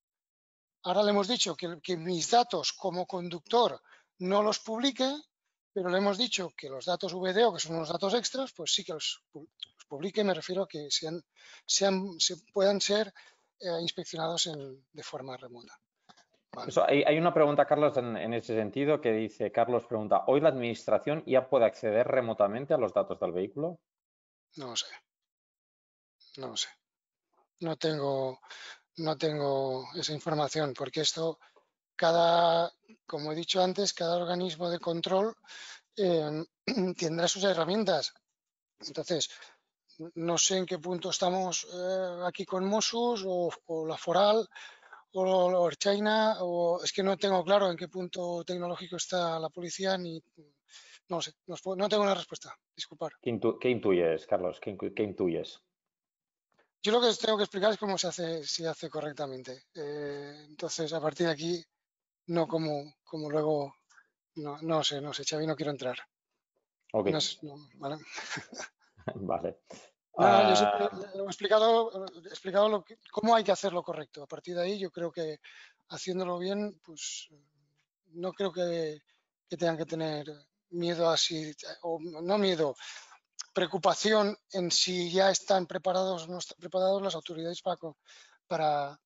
Ahora le hemos dicho que mis datos como conductor no los publique, pero le hemos dicho que los datos VDO, que son unos datos extras, pues sí que los publique. Me refiero a que puedan ser inspeccionados de forma remota. Vale. Eso, hay una pregunta, Carlos, en ese sentido, que dice, Carlos pregunta, ¿hoy la administración ya puede acceder remotamente a los datos del vehículo? No lo sé. No lo sé. No tengo esa información, porque esto, como he dicho antes, cada organismo de control tendrá sus herramientas. Entonces, no sé en qué punto estamos aquí con Mossos o la Foral, o China, o es que no tengo claro en qué punto tecnológico está la policía, ni no sé, no tengo una respuesta, disculpar. ¿Qué intuyes, Carlos? ¿Qué intuyes? Yo lo que os tengo que explicar es cómo se hace correctamente. Entonces, a partir de aquí, no como luego, no sé, Xavi, no quiero entrar. Ok. Vale. Vale. Bueno, yo siempre he explicado cómo hay que hacerlo correcto. A partir de ahí yo creo que haciéndolo bien, pues no creo que tengan que tener miedo así, o no miedo, preocupación en si ya están preparados o no están preparados las autoridades para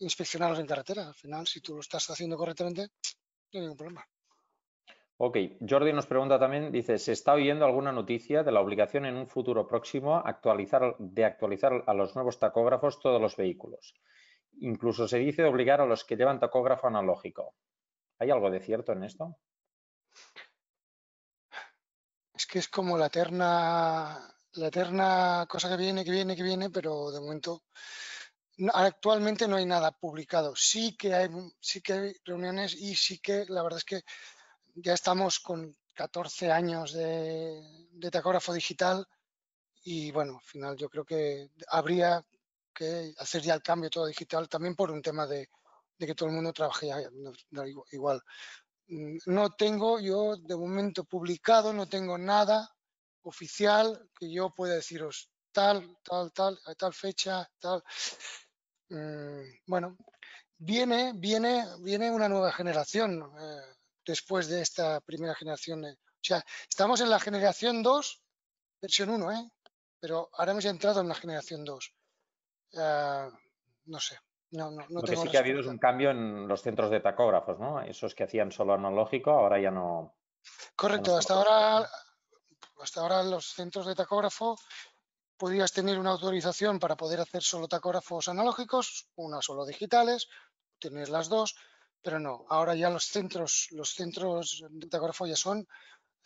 inspeccionarlos en carretera. Al final, si tú lo estás haciendo correctamente, no hay ningún problema. Ok, Jordi nos pregunta también, dice, ¿se está oyendo alguna noticia de la obligación en un futuro próximo de actualizar a los nuevos tacógrafos todos los vehículos? Incluso se dice obligar a los que llevan tacógrafo analógico. ¿Hay algo de cierto en esto? Es que es como la eterna cosa que viene, pero de momento... Actualmente no hay nada publicado. Sí que hay reuniones y sí que la verdad es que ya estamos con 14 años de tacógrafo digital y bueno, al final yo creo que habría que hacer ya el cambio todo digital también por un tema de que todo el mundo trabaje igual. No tengo yo de momento publicado, no tengo nada oficial que yo pueda deciros tal, a tal fecha, tal. Bueno, viene una nueva generación después de esta primera generación. O sea, estamos en la generación 2, versión 1, pero ahora hemos entrado en la generación 2. No sé. No Lo que sí que ha habido es un cambio en los centros de tacógrafos, ¿no? Esos que hacían solo analógico, ahora ya no... Correcto. Hasta ahora los centros de tacógrafo podías tener una autorización para poder hacer solo tacógrafos analógicos, una solo digitales, tener las dos, pero no. Ahora ya los centros de tacógrafo ya son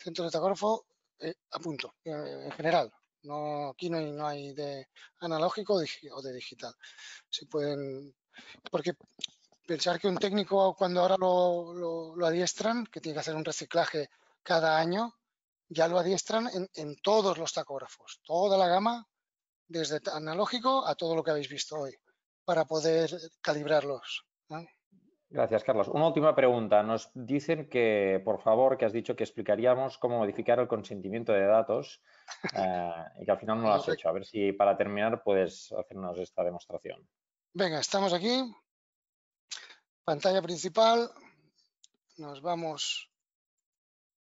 centros de tacógrafo a punto, en general. No, aquí no hay de analógico o de digital. Se pueden, porque pensar que un técnico cuando ahora lo adiestran, que tiene que hacer un reciclaje cada año, ya lo adiestran en todos los tacógrafos, toda la gama, desde analógico a todo lo que habéis visto hoy, para poder calibrarlos, ¿no? Gracias, Carlos. Una última pregunta. Nos dicen que, por favor, que has dicho que explicaríamos cómo modificar el consentimiento de datos y que al final no lo has hecho. A ver si para terminar puedes hacernos esta demostración. Venga, estamos aquí. Pantalla principal. Nos vamos...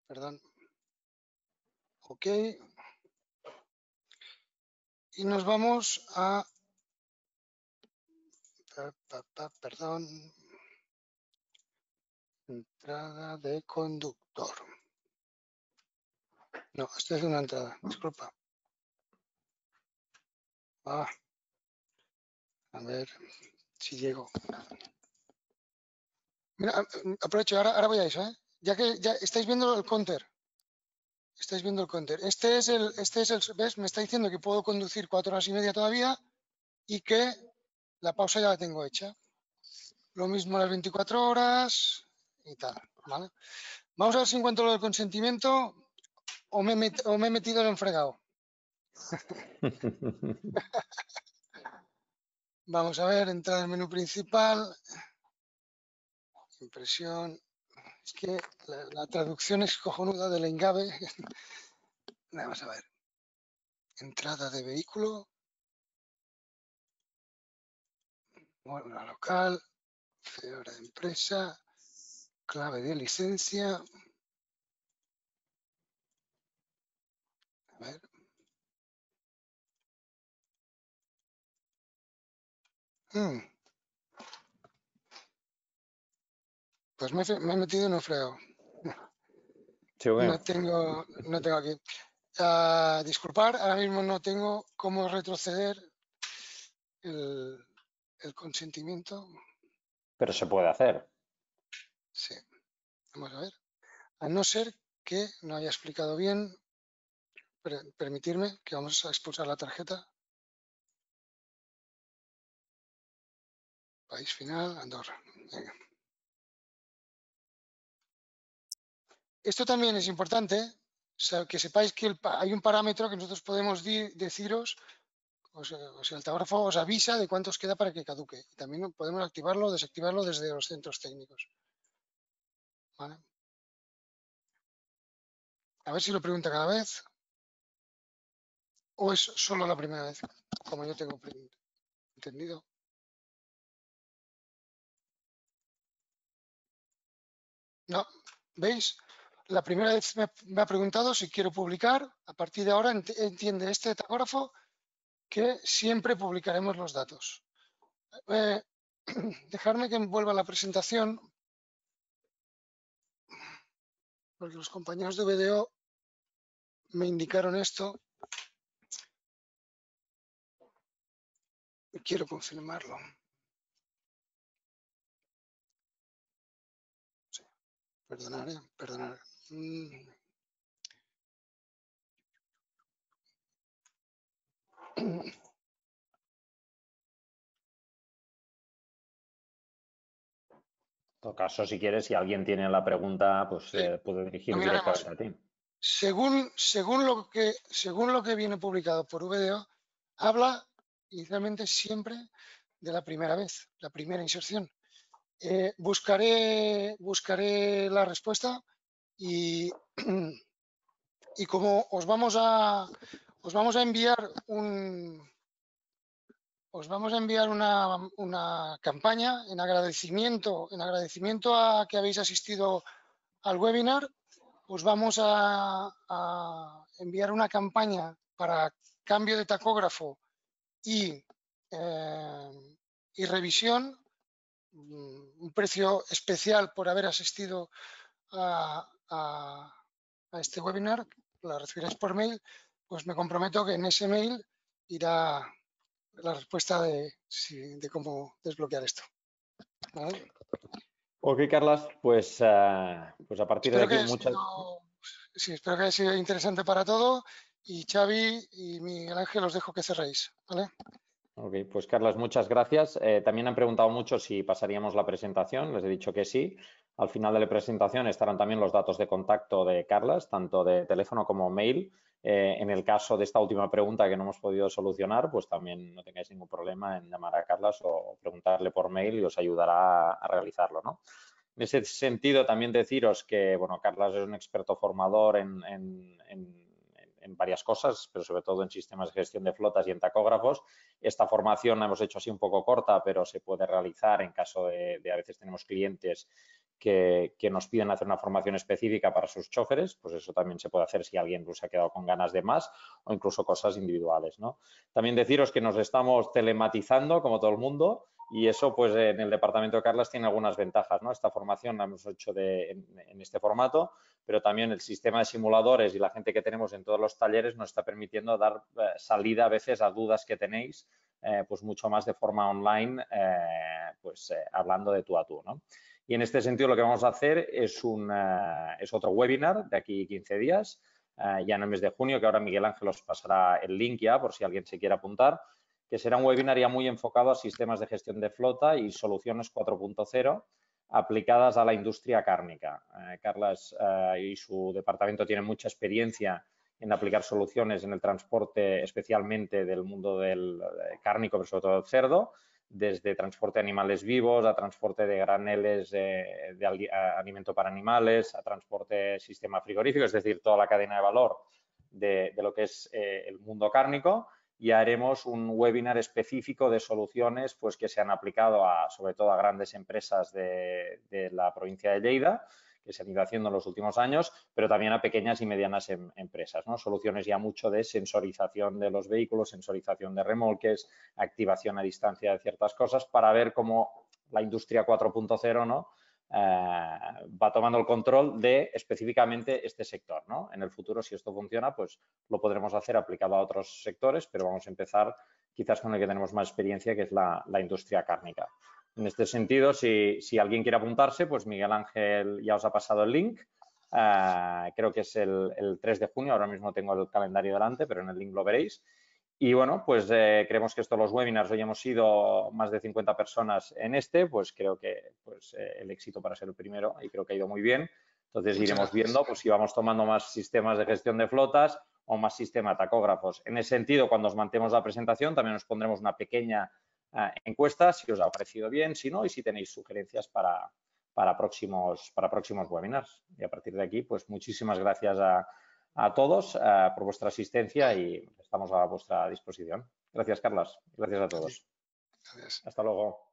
Perdón. Ok. Y nos vamos a... Perdón... Entrada de conductor. No, esta es una entrada, disculpa. A ver si llego. Mira, aprovecho, ahora voy a eso, ¿eh? Ya que ya estáis viendo el counter. Estáis viendo el counter. Este es el, ¿ves? Me está diciendo que puedo conducir 4 horas y media todavía y que la pausa ya la tengo hecha. Lo mismo las 24 horas... y tal, ¿vale? Vamos a ver si encuentro lo del consentimiento o me he metido en el fregado. Vamos a ver, entrar al menú principal. Impresión. Es que la traducción es cojonuda del Engave. Vamos a ver. Entrada de vehículo. Bueno, local. Fedora de empresa. Clave de licencia. A ver. Pues me he metido en un fregado. Sí, bueno. No tengo aquí. Disculpar, ahora mismo no tengo cómo retroceder el consentimiento. Pero se puede hacer. Sí, vamos a ver. A no ser que no haya explicado bien, permitirme que vamos a expulsar la tarjeta. País final, Andorra. Venga. Esto también es importante, que sepáis que hay un parámetro que nosotros podemos deciros, o sea, el tacógrafo os avisa de cuántos queda para que caduque. También podemos activarlo o desactivarlo desde los centros técnicos. Vale. A ver si lo pregunta cada vez. O es solo la primera vez, como yo tengo entendido. No, ¿veis? La primera vez me ha preguntado si quiero publicar. A partir de ahora entiende este tacógrafo que siempre publicaremos los datos. Dejarme que vuelva la presentación. Porque los compañeros de VDO me indicaron esto. Y quiero confirmarlo. Sí. Perdonad, perdonad. En todo caso, si quieres, si alguien tiene la pregunta, pues puede dirigir directamente a ti. Según lo que viene publicado por VDO, habla inicialmente siempre de la primera vez, la primera inserción. Buscaré la respuesta y como os vamos a enviar una campaña en agradecimiento a que habéis asistido al webinar. Os vamos a enviar una campaña para cambio de tacógrafo y revisión, un precio especial por haber asistido a este webinar. La recibiréis por mail. Pues me comprometo que en ese mail irá la respuesta de cómo desbloquear esto. ¿Vale? Ok, Carles, pues a partir espero de aquí muchas... Sí, espero que haya sido interesante para todo y Xavi y Miguel Ángel os dejo que cerréis, ¿vale? Ok, pues Carles, muchas gracias. También han preguntado mucho si pasaríamos la presentación, les he dicho que sí. Al final de la presentación estarán también los datos de contacto de Carles, tanto de teléfono como mail. En el caso de esta última pregunta que no hemos podido solucionar, pues también no tengáis ningún problema en llamar a Carles o preguntarle por mail y os ayudará a realizarlo, ¿no? En ese sentido, también deciros que, bueno, Carles es un experto formador en varias cosas, pero sobre todo en sistemas de gestión de flotas y en tacógrafos. Esta formación la hemos hecho así un poco corta, pero se puede realizar en caso de a veces tenemos clientes que nos piden hacer una formación específica para sus choferes, pues eso también se puede hacer si alguien incluso ha quedado con ganas de más o incluso cosas individuales, ¿no? También deciros que nos estamos telematizando como todo el mundo y eso pues en el departamento de Carles tiene algunas ventajas, ¿no? Esta formación la hemos hecho en este formato, pero también el sistema de simuladores y la gente que tenemos en todos los talleres nos está permitiendo dar salida a veces a dudas que tenéis, pues mucho más de forma online, hablando de tú a tú, ¿no? Y en este sentido lo que vamos a hacer es otro webinar de aquí 15 días, ya en el mes de junio, que ahora Miguel Ángel os pasará el link ya por si alguien se quiere apuntar, que será un webinar ya muy enfocado a sistemas de gestión de flota y soluciones 4.0 aplicadas a la industria cárnica. Carles y su departamento tienen mucha experiencia en aplicar soluciones en el transporte, especialmente del mundo del cárnico, pero sobre todo del cerdo, desde transporte de animales vivos a transporte de graneles de alimento para animales, a transporte sistema frigorífico, es decir, toda la cadena de valor de lo que es el mundo cárnico, y haremos un webinar específico de soluciones pues, que se han aplicado sobre todo a grandes empresas de la provincia de Lleida, que se han ido haciendo en los últimos años, pero también a pequeñas y medianas empresas, ¿no? Soluciones ya mucho de sensorización de los vehículos, sensorización de remolques, activación a distancia de ciertas cosas, para ver cómo la industria 4.0, ¿no? Va tomando el control de específicamente este sector, ¿no? En el futuro, si esto funciona, pues lo podremos hacer aplicado a otros sectores, pero vamos a empezar quizás con el que tenemos más experiencia, que es la industria cárnica. En este sentido, si alguien quiere apuntarse, pues Miguel Ángel ya os ha pasado el link. Creo que es el 3 de junio, ahora mismo tengo el calendario delante, pero en el link lo veréis. Y bueno, pues creemos que estos los webinars, hoy hemos sido más de 50 personas en este, pues creo que el éxito para ser el primero y creo que ha ido muy bien. Entonces iremos viendo pues, si vamos tomando más sistemas de gestión de flotas o más sistema tacógrafos. En ese sentido, cuando os mantengamos la presentación, también os pondremos una pequeña encuestas, si os ha parecido bien, si no, y si tenéis sugerencias para próximos webinars. Y a partir de aquí, pues muchísimas gracias a todos por vuestra asistencia y estamos a vuestra disposición. Gracias, Carles. Gracias a todos. Gracias. Hasta luego.